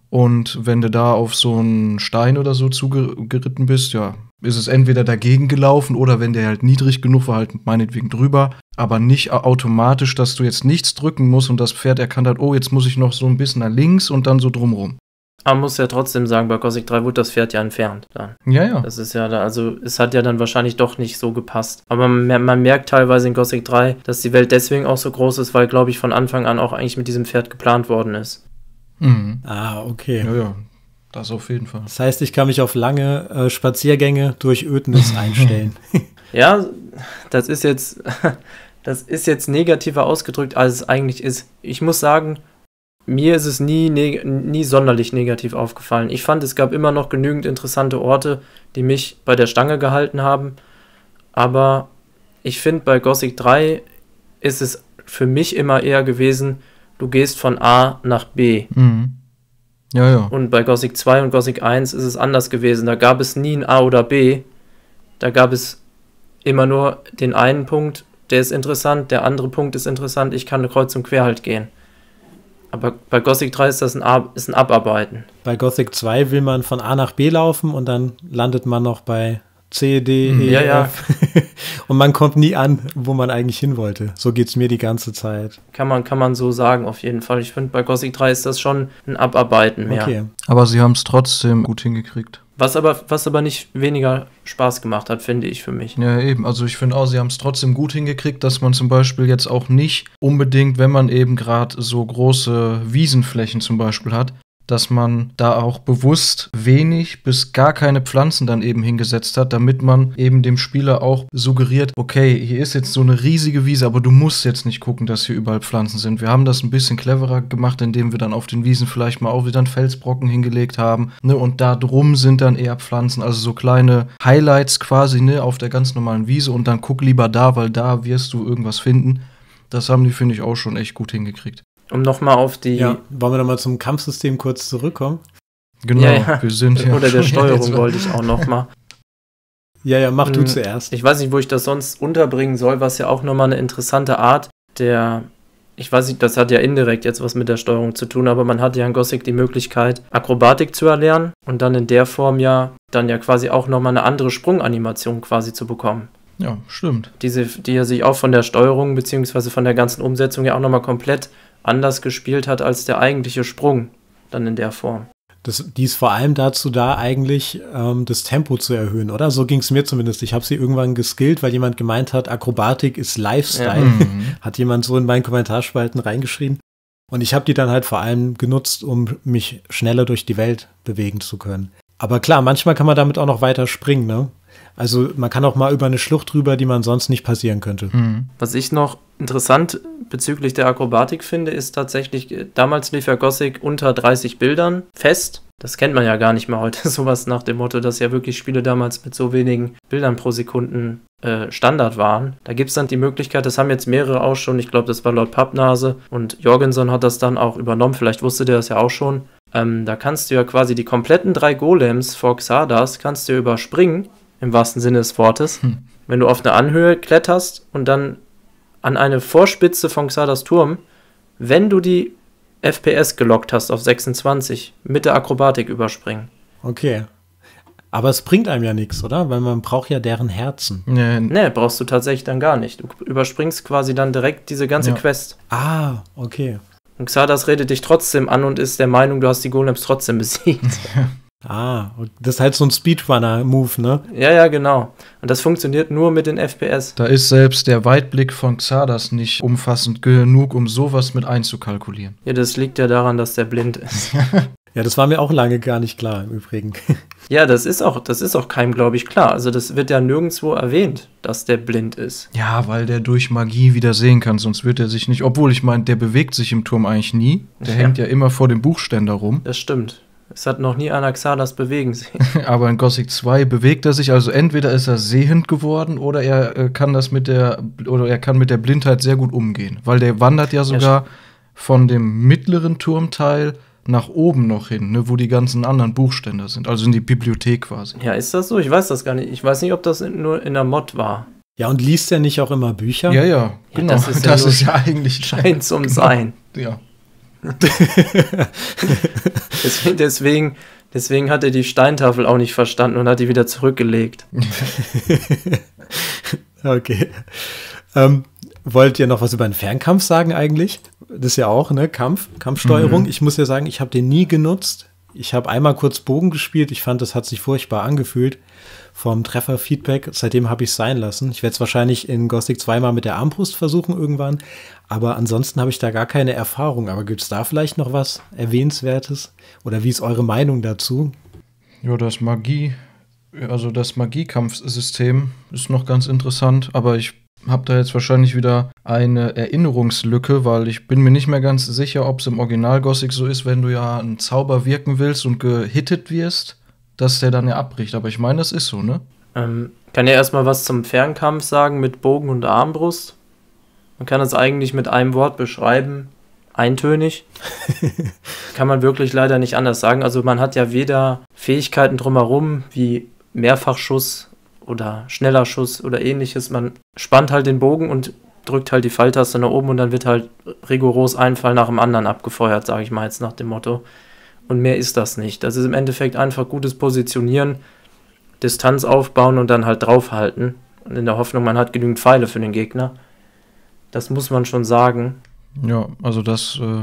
Und wenn du da auf so einen Stein oder so zugeritten bist, ja, ist es entweder dagegen gelaufen oder wenn der halt niedrig genug war, halt meinetwegen drüber. Aber nicht automatisch, dass du jetzt nichts drücken musst und das Pferd erkannt hat, oh, jetzt muss ich noch so ein bisschen nach links und dann so drumrum. Aber man muss ja trotzdem sagen, bei Gothic drei wurde das Pferd ja entfernt. Dann. Ja, ja. Das ist ja da, also es hat ja dann wahrscheinlich doch nicht so gepasst. Aber man, man merkt teilweise in Gothic drei, dass die Welt deswegen auch so groß ist, weil, glaube ich, von Anfang an auch eigentlich mit diesem Pferd geplant worden ist. Mhm. Ah, okay. Ja, ja, das auf jeden Fall. Das heißt, ich kann mich auf lange äh, Spaziergänge durch Ödnis einstellen. Ja, das ist jetzt, das ist jetzt negativer ausgedrückt, als es eigentlich ist. Ich muss sagen, mir ist es nie, ne nie sonderlich negativ aufgefallen. Ich fand, es gab immer noch genügend interessante Orte, die mich bei der Stange gehalten haben. Aber ich finde, bei Gothic drei ist es für mich immer eher gewesen, du gehst von A nach B. Mhm. Ja, ja. Und bei Gothic zwei und Gothic eins ist es anders gewesen. Da gab es nie ein A oder B. Da gab es immer nur den einen Punkt, der ist interessant, der andere Punkt ist interessant, ich kann eine Kreuz und Quer halt gehen. Aber bei Gothic drei ist das ein, Ab ist ein Abarbeiten. Bei Gothic zwei will man von A nach B laufen und dann landet man noch bei C, D, mhm. E, ja, ja. F. Und man kommt nie an, wo man eigentlich hin wollte. So geht es mir die ganze Zeit. Kann man, kann man so sagen, auf jeden Fall. Ich finde, bei Gothic drei ist das schon ein Abarbeiten mehr. Okay. Aber sie haben es trotzdem gut hingekriegt. Was aber, was aber nicht weniger Spaß gemacht hat, finde ich für mich. Ja, eben. Also ich finde auch, sie haben es trotzdem gut hingekriegt, dass man zum Beispiel jetzt auch nicht unbedingt, wenn man eben gerade so große Wiesenflächen zum Beispiel hat, dass man da auch bewusst wenig bis gar keine Pflanzen dann eben hingesetzt hat, damit man eben dem Spieler auch suggeriert, okay, hier ist jetzt so eine riesige Wiese, aber du musst jetzt nicht gucken, dass hier überall Pflanzen sind. Wir haben das ein bisschen cleverer gemacht, indem wir dann auf den Wiesen vielleicht mal auch wieder einen Felsbrocken hingelegt haben, ne, und da drum sind dann eher Pflanzen, also so kleine Highlights quasi, ne, auf der ganz normalen Wiese und dann guck lieber da, weil da wirst du irgendwas finden. Das haben die, finde ich, auch schon echt gut hingekriegt. Um nochmal auf die... Ja, wollen wir nochmal zum Kampfsystem kurz zurückkommen? Genau, ja, ja. Wir sind ja... Oder der Steuerung wollte ich auch nochmal. Ja, ja, mach du hm, zuerst. Ich weiß nicht, wo ich das sonst unterbringen soll, was ja auch nochmal eine interessante Art der... Ich weiß nicht, das hat ja indirekt jetzt was mit der Steuerung zu tun, aber man hat ja in Gothic die Möglichkeit, Akrobatik zu erlernen und dann in der Form ja dann ja quasi auch nochmal eine andere Sprunganimation quasi zu bekommen. Ja, stimmt. Diese, die ja sich auch von der Steuerung beziehungsweise von der ganzen Umsetzung ja auch nochmal komplett anders gespielt hat als der eigentliche Sprung dann in der Form. Das, die ist vor allem dazu da, eigentlich ähm, das Tempo zu erhöhen, oder? So ging es mir zumindest. Ich habe sie irgendwann geskillt, weil jemand gemeint hat, Akrobatik ist Lifestyle. Ja. Hat jemand so in meinen Kommentarspalten reingeschrieben. Und ich habe die dann halt vor allem genutzt, um mich schneller durch die Welt bewegen zu können. Aber klar, manchmal kann man damit auch noch weiter springen, ne? Also man kann auch mal über eine Schlucht rüber, die man sonst nicht passieren könnte. Mhm. Was ich noch interessant bezüglich der Akrobatik finde, ist tatsächlich, damals lief ja Gothic unter dreißig Bildern fest. Das kennt man ja gar nicht mehr heute, sowas nach dem Motto, dass ja wirklich Spiele damals mit so wenigen Bildern pro Sekunden äh, Standard waren. Da gibt es dann die Möglichkeit, das haben jetzt mehrere auch schon, ich glaube, das war laut Pappnase und Jorgensen hat das dann auch übernommen, vielleicht wusste der das ja auch schon. Ähm, da kannst du ja quasi die kompletten drei Golems vor Xardas kannst du überspringen, im wahrsten Sinne des Wortes, hm. wenn du auf eine Anhöhe kletterst und dann an eine Vorspitze von Xardas Turm, wenn du die F P S gelockt hast auf sechsundzwanzig, mit der Akrobatik überspringen. Okay. Aber es bringt einem ja nichts, oder? Weil man braucht ja deren Herzen. Nee, nee, brauchst du tatsächlich dann gar nicht. Du überspringst quasi dann direkt diese ganze ja. Quest. Ah, okay. Und Xardas redet dich trotzdem an und ist der Meinung, du hast die Golems trotzdem besiegt. Ah, das ist halt so ein Speedrunner-Move, ne? Ja, ja, genau. Und das funktioniert nur mit den F P S. Da ist selbst der Weitblick von Xardas nicht umfassend genug, um sowas mit einzukalkulieren. Ja, das liegt ja daran, dass der blind ist. Ja, das war mir auch lange gar nicht klar, im Übrigen. Ja, das ist auch, das ist auch keinem, glaube ich, klar. Also das wird ja nirgendwo erwähnt, dass der blind ist. Ja, weil der durch Magie wieder sehen kann, sonst wird er sich nicht... Obwohl, ich meine, der bewegt sich im Turm eigentlich nie. Der ja. hängt ja immer vor dem Buchständer rum. Das stimmt. Es hat noch nie einer Xardas bewegen sehen. Aber in Gothic zwei bewegt er sich, also entweder ist er sehend geworden oder er äh, kann das mit der oder er kann mit der Blindheit sehr gut umgehen, weil der wandert ja sogar ja, von dem mittleren Turmteil nach oben noch hin, ne, wo die ganzen anderen Buchständer sind, also in die Bibliothek quasi. Ja, ist das so? Ich weiß das gar nicht. Ich weiß nicht, ob das nur in der Mod war. Ja, und liest er nicht auch immer Bücher? Ja, ja, genau. Ja, das ist ja, das ist ja eigentlich scheint zum genau. Sein. Ja. deswegen, deswegen hat er die Steintafel auch nicht verstanden und hat die wieder zurückgelegt. Okay. Ähm, wollt ihr noch was über den Fernkampf sagen eigentlich? Das ist ja auch, ne, Kampf, Kampfsteuerung. Mhm. Ich muss ja sagen, ich habe den nie genutzt. Ich habe einmal kurz Bogen gespielt. Ich fand, das hat sich furchtbar angefühlt vom Trefferfeedback. Seitdem habe ich es sein lassen. Ich werde es wahrscheinlich in Gothic zwei mal mit der Armbrust versuchen irgendwann. Aber ansonsten habe ich da gar keine Erfahrung. Aber gibt es da vielleicht noch was Erwähnenswertes? Oder wie ist eure Meinung dazu? Ja, das Magie, also das Magiekampfsystem ist noch ganz interessant. Aber ich habe da jetzt wahrscheinlich wieder eine Erinnerungslücke, weil ich bin mir nicht mehr ganz sicher, ob es im Original Gothic so ist, wenn du ja einen Zauber wirken willst und gehittet wirst, dass der dann ja abbricht. Aber ich meine, das ist so, ne? Ähm, kann ja erstmal was zum Fernkampf sagen mit Bogen und Armbrust. Man kann das eigentlich mit einem Wort beschreiben, eintönig. Kann man wirklich leider nicht anders sagen. Also man hat ja weder Fähigkeiten drumherum wie Mehrfachschuss oder schneller Schuss oder ähnliches. Man spannt halt den Bogen und drückt halt die Pfeiltaste nach oben und dann wird halt rigoros ein Pfeil nach dem anderen abgefeuert, sage ich mal jetzt nach dem Motto. Und mehr ist das nicht. Das ist im Endeffekt einfach gutes Positionieren, Distanz aufbauen und dann halt draufhalten. Und in der Hoffnung, man hat genügend Pfeile für den Gegner. Das muss man schon sagen. Ja, also das, äh,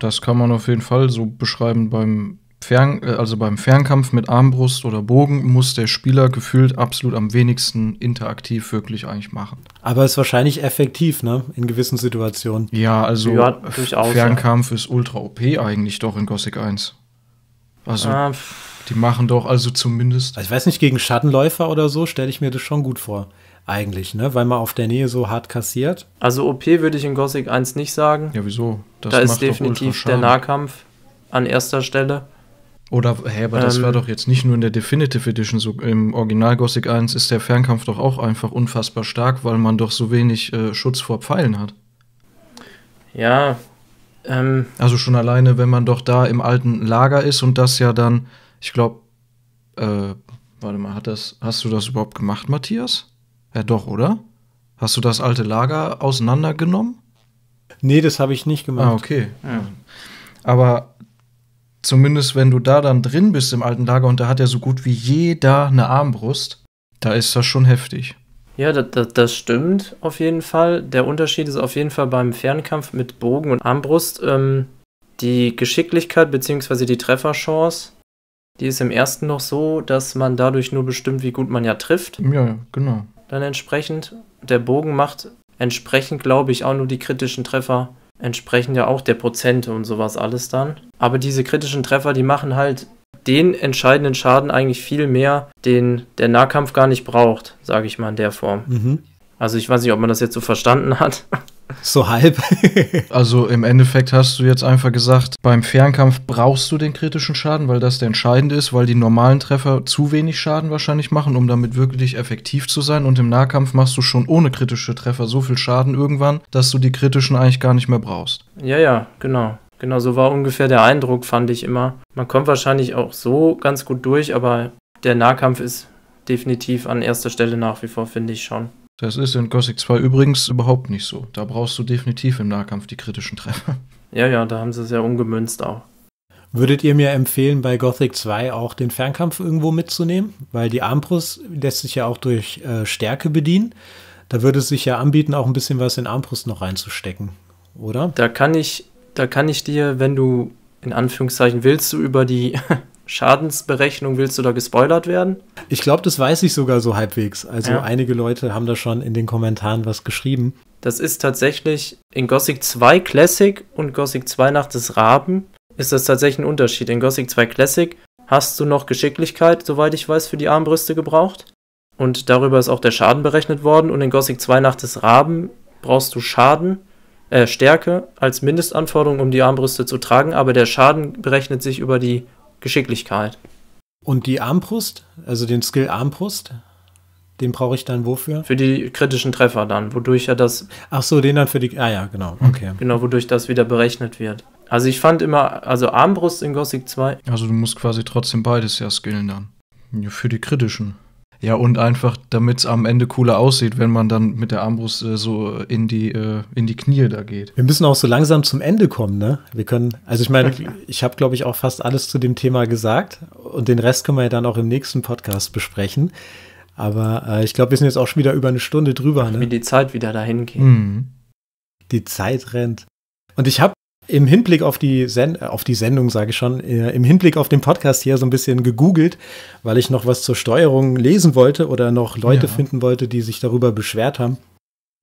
das kann man auf jeden Fall so beschreiben. Beim Fern, also beim Fernkampf mit Armbrust oder Bogen muss der Spieler gefühlt absolut am wenigsten interaktiv wirklich eigentlich machen. Aber ist wahrscheinlich effektiv, ne? In gewissen Situationen. Ja, also ja, durchaus, Fernkampf ja. ist ultra O P eigentlich doch in Gothic eins. Also ah, die machen doch also zumindest... Also ich weiß nicht, gegen Schattenläufer oder so stelle ich mir das schon gut vor. Eigentlich, ne? Weil man auf der Nähe so hart kassiert. Also O P würde ich in Gothic eins nicht sagen. Ja, wieso? Das da ist definitiv der Nahkampf an erster Stelle. Oder, hä, aber ähm, das war doch jetzt nicht nur in der Definitive Edition so. Im Original Gothic eins ist der Fernkampf doch auch einfach unfassbar stark, weil man doch so wenig äh, Schutz vor Pfeilen hat. Ja. Ähm, also schon alleine, wenn man doch da im alten Lager ist und das ja dann, ich glaube, äh, warte mal, hat das, hast du das überhaupt gemacht, Matthias? Ja doch, oder? Hast du das alte Lager auseinandergenommen? Nee, das habe ich nicht gemacht. Ah, okay. Ja. Aber zumindest wenn du da dann drin bist im alten Lager und da hat ja so gut wie jeder eine Armbrust, da ist das schon heftig. Ja, da, da, das stimmt auf jeden Fall. Der Unterschied ist auf jeden Fall beim Fernkampf mit Bogen und Armbrust. Ähm, die Geschicklichkeit bzw. die Trefferchance, die ist im ersten noch so, dass man dadurch nur bestimmt, wie gut man ja trifft. Ja, genau. Dann entsprechend. Der Bogen macht entsprechend, glaube ich, auch nur die kritischen Treffer. Entsprechend ja auch der Prozente und sowas alles dann. Aber diese kritischen Treffer, die machen halt den entscheidenden Schaden eigentlich viel mehr, den der Nahkampf gar nicht braucht, sage ich mal in der Form. Mhm. Also ich weiß nicht, ob man das jetzt so verstanden hat. So halb. Also im Endeffekt hast du jetzt einfach gesagt, beim Fernkampf brauchst du den kritischen Schaden, weil das der entscheidende ist, weil die normalen Treffer zu wenig Schaden wahrscheinlich machen, um damit wirklich effektiv zu sein. Und im Nahkampf machst du schon ohne kritische Treffer so viel Schaden irgendwann, dass du die kritischen eigentlich gar nicht mehr brauchst. Ja, ja, genau. Genau, so war ungefähr der Eindruck, fand ich immer. Man kommt wahrscheinlich auch so ganz gut durch, aber der Nahkampf ist definitiv an erster Stelle nach wie vor, finde ich schon. Das ist in Gothic zwei übrigens überhaupt nicht so. Da brauchst du definitiv im Nahkampf die kritischen Treffer. Ja, ja, da haben sie es ja umgemünzt auch. Würdet ihr mir empfehlen, bei Gothic zwei auch den Fernkampf irgendwo mitzunehmen? Weil die Armbrust lässt sich ja auch durch äh, Stärke bedienen. Da würde es sich ja anbieten, auch ein bisschen was in Armbrust noch reinzustecken, oder? Da kann ich, da kann ich dir, wenn du in Anführungszeichen willst, du über die Schadensberechnung, willst du da gespoilert werden? Ich glaube, das weiß ich sogar so halbwegs. Also ja. Einige Leute haben da schon in den Kommentaren was geschrieben. Das ist tatsächlich in Gothic zwei Classic und Gothic zwei Nacht des Raben ist das tatsächlich ein Unterschied. In Gothic zwei Classic hast du noch Geschicklichkeit, soweit ich weiß, für die Armbrüste gebraucht. Und darüber ist auch der Schaden berechnet worden. Und in Gothic zwei Nacht des Raben brauchst du Schaden, äh, Stärke als Mindestanforderung, um die Armbrüste zu tragen. Aber der Schaden berechnet sich über die Geschicklichkeit. Und die Armbrust, also den Skill Armbrust, den brauche ich dann wofür? Für die kritischen Treffer dann, wodurch ja das... Ach so, den dann für die... Ah ja, genau, okay. Genau, wodurch das wieder berechnet wird. Also ich fand immer, also Armbrust in Gothic zwei... Also du musst quasi trotzdem beides ja skillen dann. Ja, für die kritischen. Ja, und einfach, damit es am Ende cooler aussieht, wenn man dann mit der Armbrust äh, so in die, äh, in die Knie da geht. Wir müssen auch so langsam zum Ende kommen, ne? Wir können, also ich meine, ich habe, glaube ich, auch fast alles zu dem Thema gesagt. Und den Rest können wir ja dann auch im nächsten Podcast besprechen. Aber äh, ich glaube, wir sind jetzt auch schon wieder über eine Stunde drüber, ne? Wie die Zeit wieder dahin geht. Mhm. Die Zeit rennt. Und ich habe im Hinblick auf die, Sen- auf die Sendung, sage ich schon, äh, im Hinblick auf den Podcast hier so ein bisschen gegoogelt, weil ich noch was zur Steuerung lesen wollte oder noch Leute ja. finden wollte, die sich darüber beschwert haben.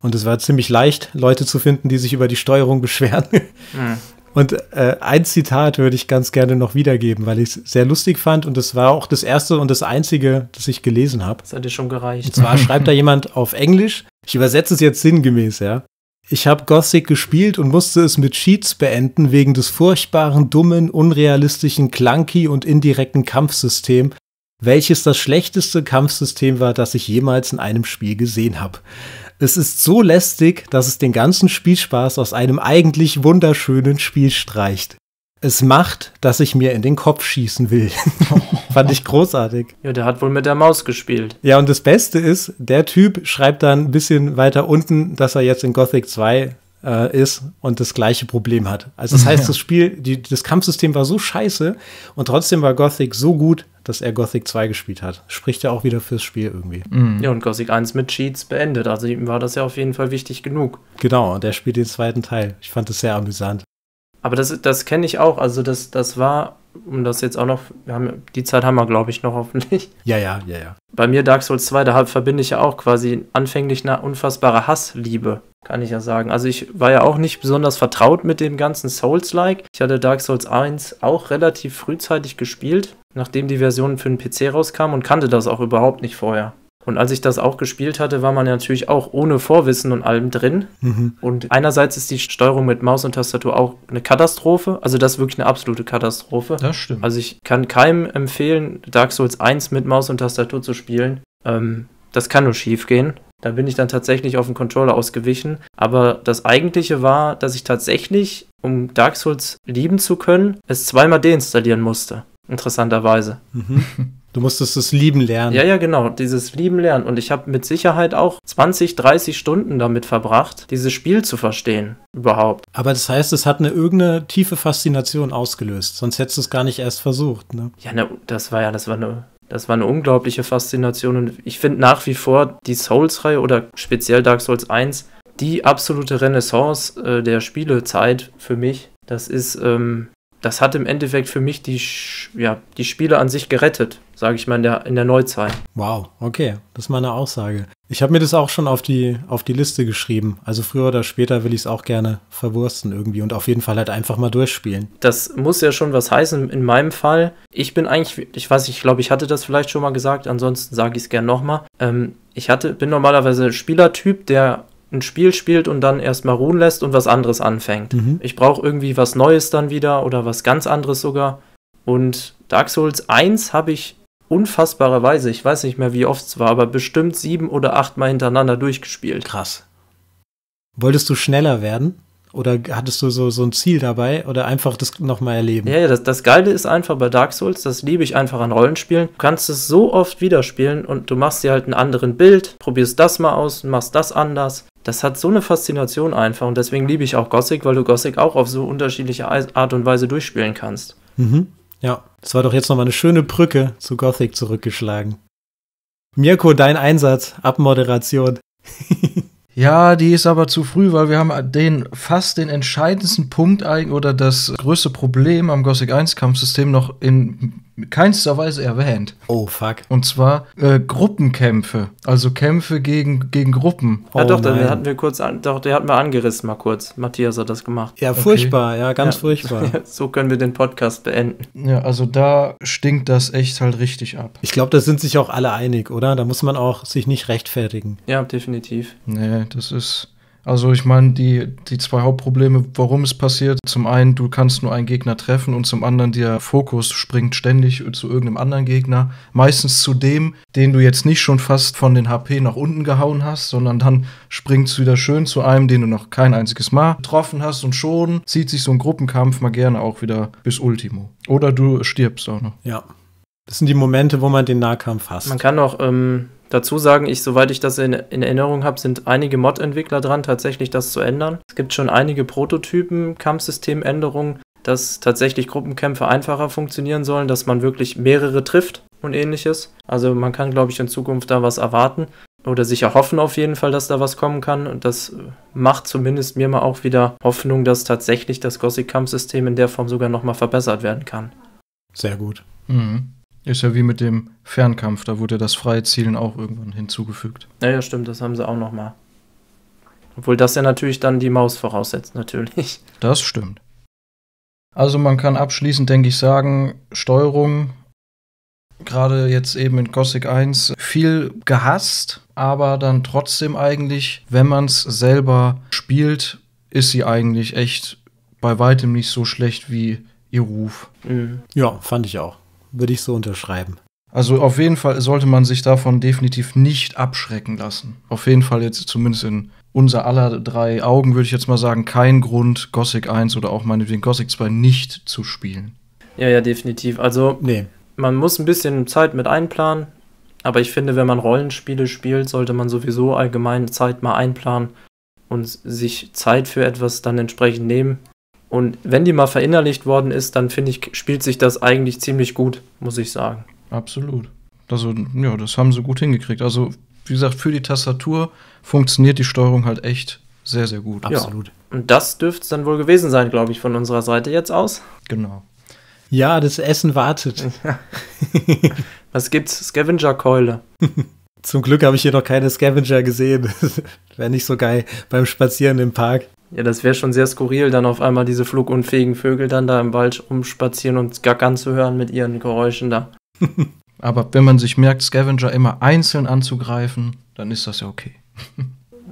Und es war ziemlich leicht, Leute zu finden, die sich über die Steuerung beschweren. Mhm. Und äh, ein Zitat würde ich ganz gerne noch wiedergeben, weil ich es sehr lustig fand. Und das war auch das erste und das einzige, das ich gelesen habe. Das hat dir schon gereicht. Und zwar schreibt da jemand auf Englisch, ich übersetze es jetzt sinngemäß, ja. Ich habe Gothic gespielt und musste es mit Cheats beenden wegen des furchtbaren, dummen, unrealistischen, clunky und indirekten Kampfsystems, welches das schlechteste Kampfsystem war, das ich jemals in einem Spiel gesehen habe. Es ist so lästig, dass es den ganzen Spielspaß aus einem eigentlich wunderschönen Spiel streicht. Es macht, dass ich mir in den Kopf schießen will. Fand ich großartig. Ja, der hat wohl mit der Maus gespielt. Ja, und das Beste ist, der Typ schreibt dann ein bisschen weiter unten, dass er jetzt in Gothic zwei äh, ist und das gleiche Problem hat. Also das heißt, das Spiel, die, das Kampfsystem war so scheiße und trotzdem war Gothic so gut, dass er Gothic zwei gespielt hat. Spricht ja auch wieder fürs Spiel irgendwie. Mhm. Ja, und Gothic eins mit Cheats beendet. Also ihm war das ja auf jeden Fall wichtig genug. Genau, und er spielt den zweiten Teil. Ich fand das sehr amüsant. Aber das, das kenne ich auch, also das, das war, um das jetzt auch noch, wir haben, die Zeit haben wir, glaube ich, noch hoffentlich. Ja, ja, ja, ja. Bei mir Dark Souls zwei, da verbinde ich ja auch quasi anfänglich eine unfassbare Hassliebe, kann ich ja sagen. Also ich war ja auch nicht besonders vertraut mit dem ganzen Souls-like. Ich hatte Dark Souls eins auch relativ frühzeitig gespielt, nachdem die Version für den P C rauskam und kannte das auch überhaupt nicht vorher. Und als ich das auch gespielt hatte, war man ja natürlich auch ohne Vorwissen und allem drin. Mhm. Und einerseits ist die Steuerung mit Maus und Tastatur auch eine Katastrophe. Also das ist wirklich eine absolute Katastrophe. Das stimmt. Also ich kann keinem empfehlen, Dark Souls eins mit Maus und Tastatur zu spielen. Ähm, das kann nur schief gehen. Da bin ich dann tatsächlich auf den Controller ausgewichen. Aber das Eigentliche war, dass ich tatsächlich, um Dark Souls lieben zu können, es zweimal deinstallieren musste. Interessanterweise. Mhm. Du musstest das Lieben lernen. Ja, ja, genau, dieses Lieben lernen. Und ich habe mit Sicherheit auch zwanzig, dreißig Stunden damit verbracht, dieses Spiel zu verstehen, überhaupt. Aber das heißt, es hat eine irgendeine tiefe Faszination ausgelöst. Sonst hättest du es gar nicht erst versucht, ne? Ja, ne, das war ja, das war eine, das war eine unglaubliche Faszination. Und ich finde nach wie vor die Souls-Reihe oder speziell Dark Souls eins die absolute Renaissance äh, der Spielezeit für mich. Das ist, ähm... Das hat im Endeffekt für mich die, ja, die Spiele an sich gerettet, sage ich mal, in der, in der Neuzeit. Wow, okay, das ist meine Aussage. Ich habe mir das auch schon auf die, auf die Liste geschrieben. Also früher oder später will ich es auch gerne verwursten irgendwie und auf jeden Fall halt einfach mal durchspielen. Das muss ja schon was heißen in meinem Fall. Ich bin eigentlich, ich weiß nicht, ich glaube, ich hatte das vielleicht schon mal gesagt, ansonsten sage ich es gerne nochmal. Ähm, ich hatte, bin normalerweise Spielertyp, der ein Spiel spielt und dann erstmal ruhen lässt und was anderes anfängt. Mhm. Ich brauche irgendwie was Neues dann wieder oder was ganz anderes sogar. Und Dark Souls eins habe ich unfassbarerweise, ich weiß nicht mehr, wie oft es war, aber bestimmt sieben oder acht Mal hintereinander durchgespielt. Krass. Wolltest du schneller werden? Oder hattest du so, so ein Ziel dabei? Oder einfach das nochmal erleben? Ja, ja, das, das Geile ist einfach bei Dark Souls, das liebe ich einfach an Rollenspielen. Du kannst es so oft wieder spielen und du machst dir halt einen anderen Bild, probierst das mal aus, machst das anders. Das hat so eine Faszination einfach und deswegen liebe ich auch Gothic, weil du Gothic auch auf so unterschiedliche Art und Weise durchspielen kannst. Mhm. Ja, das war doch jetzt nochmal eine schöne Brücke zu Gothic zurückgeschlagen. Mirko, dein Einsatz, Abmoderation. Ja, die ist aber zu früh, weil wir haben den fast den entscheidendsten Punkt eigentlich oder das größte Problem am Gothic eins Kampfsystem noch in keinster Weise erwähnt. Oh, fuck. Und zwar äh, Gruppenkämpfe, also Kämpfe gegen, gegen Gruppen. Ja, oh, doch, den hatten wir kurz an, doch, den hatten wir angerissen mal kurz. Matthias hat das gemacht. Ja, furchtbar, okay. ja, ganz ja. furchtbar. So können wir den Podcast beenden. Ja, also da stinkt das echt halt richtig ab. Ich glaube, da sind sich auch alle einig, oder? Da muss man auch sich nicht rechtfertigen. Ja, definitiv. Nee. Das ist, also ich meine, die, die zwei Hauptprobleme, warum es passiert, zum einen, du kannst nur einen Gegner treffen und zum anderen, der Fokus springt ständig zu irgendeinem anderen Gegner, meistens zu dem, den du jetzt nicht schon fast von den H P nach unten gehauen hast, sondern dann springt es wieder schön zu einem, den du noch kein einziges Mal getroffen hast und schon zieht sich so ein Gruppenkampf mal gerne auch wieder bis Ultimo. Oder du stirbst auch noch. Ja, das sind die Momente, wo man den Nahkampf hasst. Man kann auch, ähm dazu sagen, ich, soweit ich das in, in Erinnerung habe, sind einige Mod-Entwickler dran, tatsächlich das zu ändern. Es gibt schon einige Prototypen, Kampfsystemänderungen, dass tatsächlich Gruppenkämpfe einfacher funktionieren sollen, dass man wirklich mehrere trifft und ähnliches. Also man kann, glaube ich, in Zukunft da was erwarten oder sich erhoffen auf jeden Fall, dass da was kommen kann. Und das macht zumindest mir mal auch wieder Hoffnung, dass tatsächlich das Gothic-Kampfsystem in der Form sogar nochmal verbessert werden kann. Sehr gut. Mhm. Ist ja wie mit dem Fernkampf, da wurde das freie Zielen auch irgendwann hinzugefügt. Naja, stimmt, das haben sie auch noch mal. Obwohl das ja natürlich dann die Maus voraussetzt, natürlich. Das stimmt. Also man kann abschließend, denke ich, sagen, Steuerung, gerade jetzt eben in Gothic eins, viel gehasst, aber dann trotzdem eigentlich, wenn man es selber spielt, ist sie eigentlich echt bei weitem nicht so schlecht wie ihr Ruf. Mhm. Ja, fand ich auch. Würde ich so unterschreiben. Also auf jeden Fall sollte man sich davon definitiv nicht abschrecken lassen. Auf jeden Fall jetzt zumindest in unser aller drei Augen würde ich jetzt mal sagen, kein Grund, Gothic eins oder auch meinetwegen Gothic zwei nicht zu spielen. Ja, ja, definitiv. Also nee. Man muss ein bisschen Zeit mit einplanen, aber ich finde, wenn man Rollenspiele spielt, sollte man sowieso allgemein Zeit mal einplanen und sich Zeit für etwas dann entsprechend nehmen. Und wenn die mal verinnerlicht worden ist, dann finde ich, spielt sich das eigentlich ziemlich gut, muss ich sagen. Absolut. Also, ja, das haben sie gut hingekriegt. Also, wie gesagt, für die Tastatur funktioniert die Steuerung halt echt sehr, sehr gut. Absolut. Ja. Und das dürfte es dann wohl gewesen sein, glaube ich, von unserer Seite jetzt aus. Genau. Ja, das Essen wartet. Was gibt's? Scavenger-Keule. Zum Glück habe ich hier noch keine Scavenger gesehen. Wäre nicht so geil beim Spazieren im Park. Ja, das wäre schon sehr skurril, dann auf einmal diese flugunfähigen Vögel dann da im Wald rumspazieren und gackern zu hören mit ihren Geräuschen da. Aber wenn man sich merkt, Scavenger immer einzeln anzugreifen, dann ist das ja okay.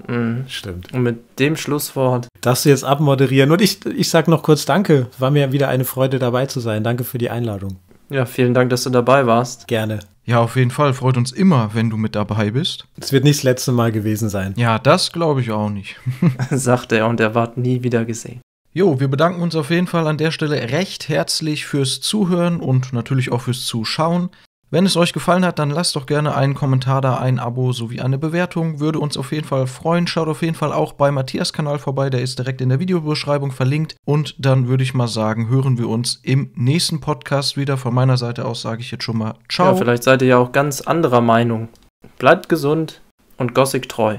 Mhm. Stimmt. Und mit dem Schlusswort darfst du jetzt abmoderieren. Und ich, ich sag noch kurz Danke. War mir wieder eine Freude, dabei zu sein. Danke für die Einladung. Ja, vielen Dank, dass du dabei warst. Gerne. Ja, auf jeden Fall. Freut uns immer, wenn du mit dabei bist. Es wird nicht das letzte Mal gewesen sein. Ja, das glaube ich auch nicht. Sagt er und er wird nie wieder gesehen. Jo, wir bedanken uns auf jeden Fall an der Stelle recht herzlich fürs Zuhören und natürlich auch fürs Zuschauen. Wenn es euch gefallen hat, dann lasst doch gerne einen Kommentar da, ein Abo sowie eine Bewertung. Würde uns auf jeden Fall freuen. Schaut auf jeden Fall auch bei Matthias Kanal vorbei, der ist direkt in der Videobeschreibung verlinkt. Und dann würde ich mal sagen, hören wir uns im nächsten Podcast wieder. Von meiner Seite aus sage ich jetzt schon mal ciao. Ja, vielleicht seid ihr ja auch ganz anderer Meinung. Bleibt gesund und Gothic treu.